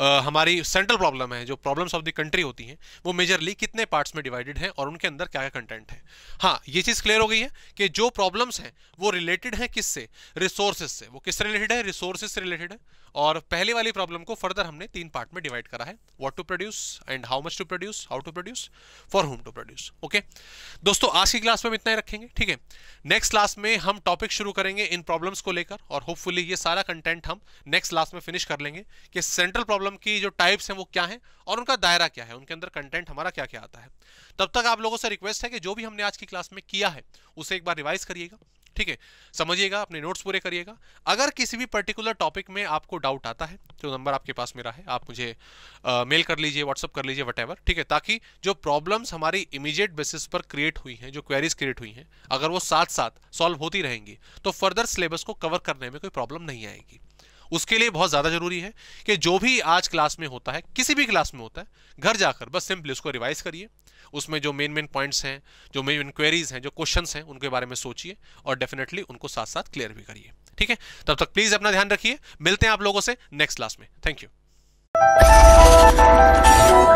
आ, हमारी सेंट्रल प्रॉब्लम है, जो प्रॉब्लम्स ऑफ द कंट्री होती हैं, वो मेजरली कितने पार्ट्स में डिवाइडेड हैं और उनके अंदर क्या क्या कंटेंट है। हाँ, ये चीज क्लियर हो गई है कि जो प्रॉब्लम्स हैं वो रिलेटेड हैं किससे? रिसोर्सेज से। वो किससे रिलेटेड है? रिसोर्सेज से रिलेटेड है। और पहले वाली प्रॉब्लम को फर्दर हमने तीन पार्ट में डिवाइड करा है, what to produce and how much to produce, how to produce, for whom to produce. Okay दोस्तों, आज की क्लास में हम इतना ही रखेंगे, ठीक है। नेक्स्ट क्लास में हम टॉपिक शुरू करेंगे इन प्रॉब्लम्स को लेकर, और होपफुली ये सारा कंटेंट हम नेक्स्ट क्लास में फिनिश कर लेंगे कि सेंट्रल प्रॉब्लम की जो टाइप्स हैं वो क्या हैं और उनका दायरा क्या है, उनके अंदर कंटेंट हमारा क्या क्या आता है। तब तक आप लोगों से रिक्वेस्ट है कि जो भी हमने आज की क्लास में किया है उसे एक बार रिवाइज करिएगा, ठीक है, समझिएगा, अपने नोट्स पूरे करिएगा। अगर किसी भी पर्टिकुलर टॉपिक में आपको डाउट आता है तो नंबर आपके पास मेरा है, आप मुझे आ, मेल कर लीजिए, व्हाट्सअप कर लीजिए, व्हाटएवर, ठीक है, ताकि जो प्रॉब्लम्स हमारी इमीडिएट बेसिस पर क्रिएट हुई हैं, जो क्वेरीज क्रिएट हुई हैं, अगर वो साथ साथ सॉल्व होती रहेंगी तो फर्दर सिलेबस को कवर करने में कोई प्रॉब्लम नहीं आएगी। उसके लिए बहुत ज़्यादा जरूरी है कि जो भी आज क्लास में होता है, किसी भी क्लास में होता है, घर जाकर बस सिंपली उसको रिवाइज करिए, उसमें जो मेन मेन पॉइंट्स हैं, जो मेन मेन क्वेरीज हैं, जो क्वेश्चंस हैं, उनके बारे में सोचिए और डेफिनेटली उनको साथ साथ क्लियर भी करिए, ठीक है। तब तक प्लीज़ अपना ध्यान रखिए, मिलते हैं आप लोगों से नेक्स्ट क्लास में। Thank you.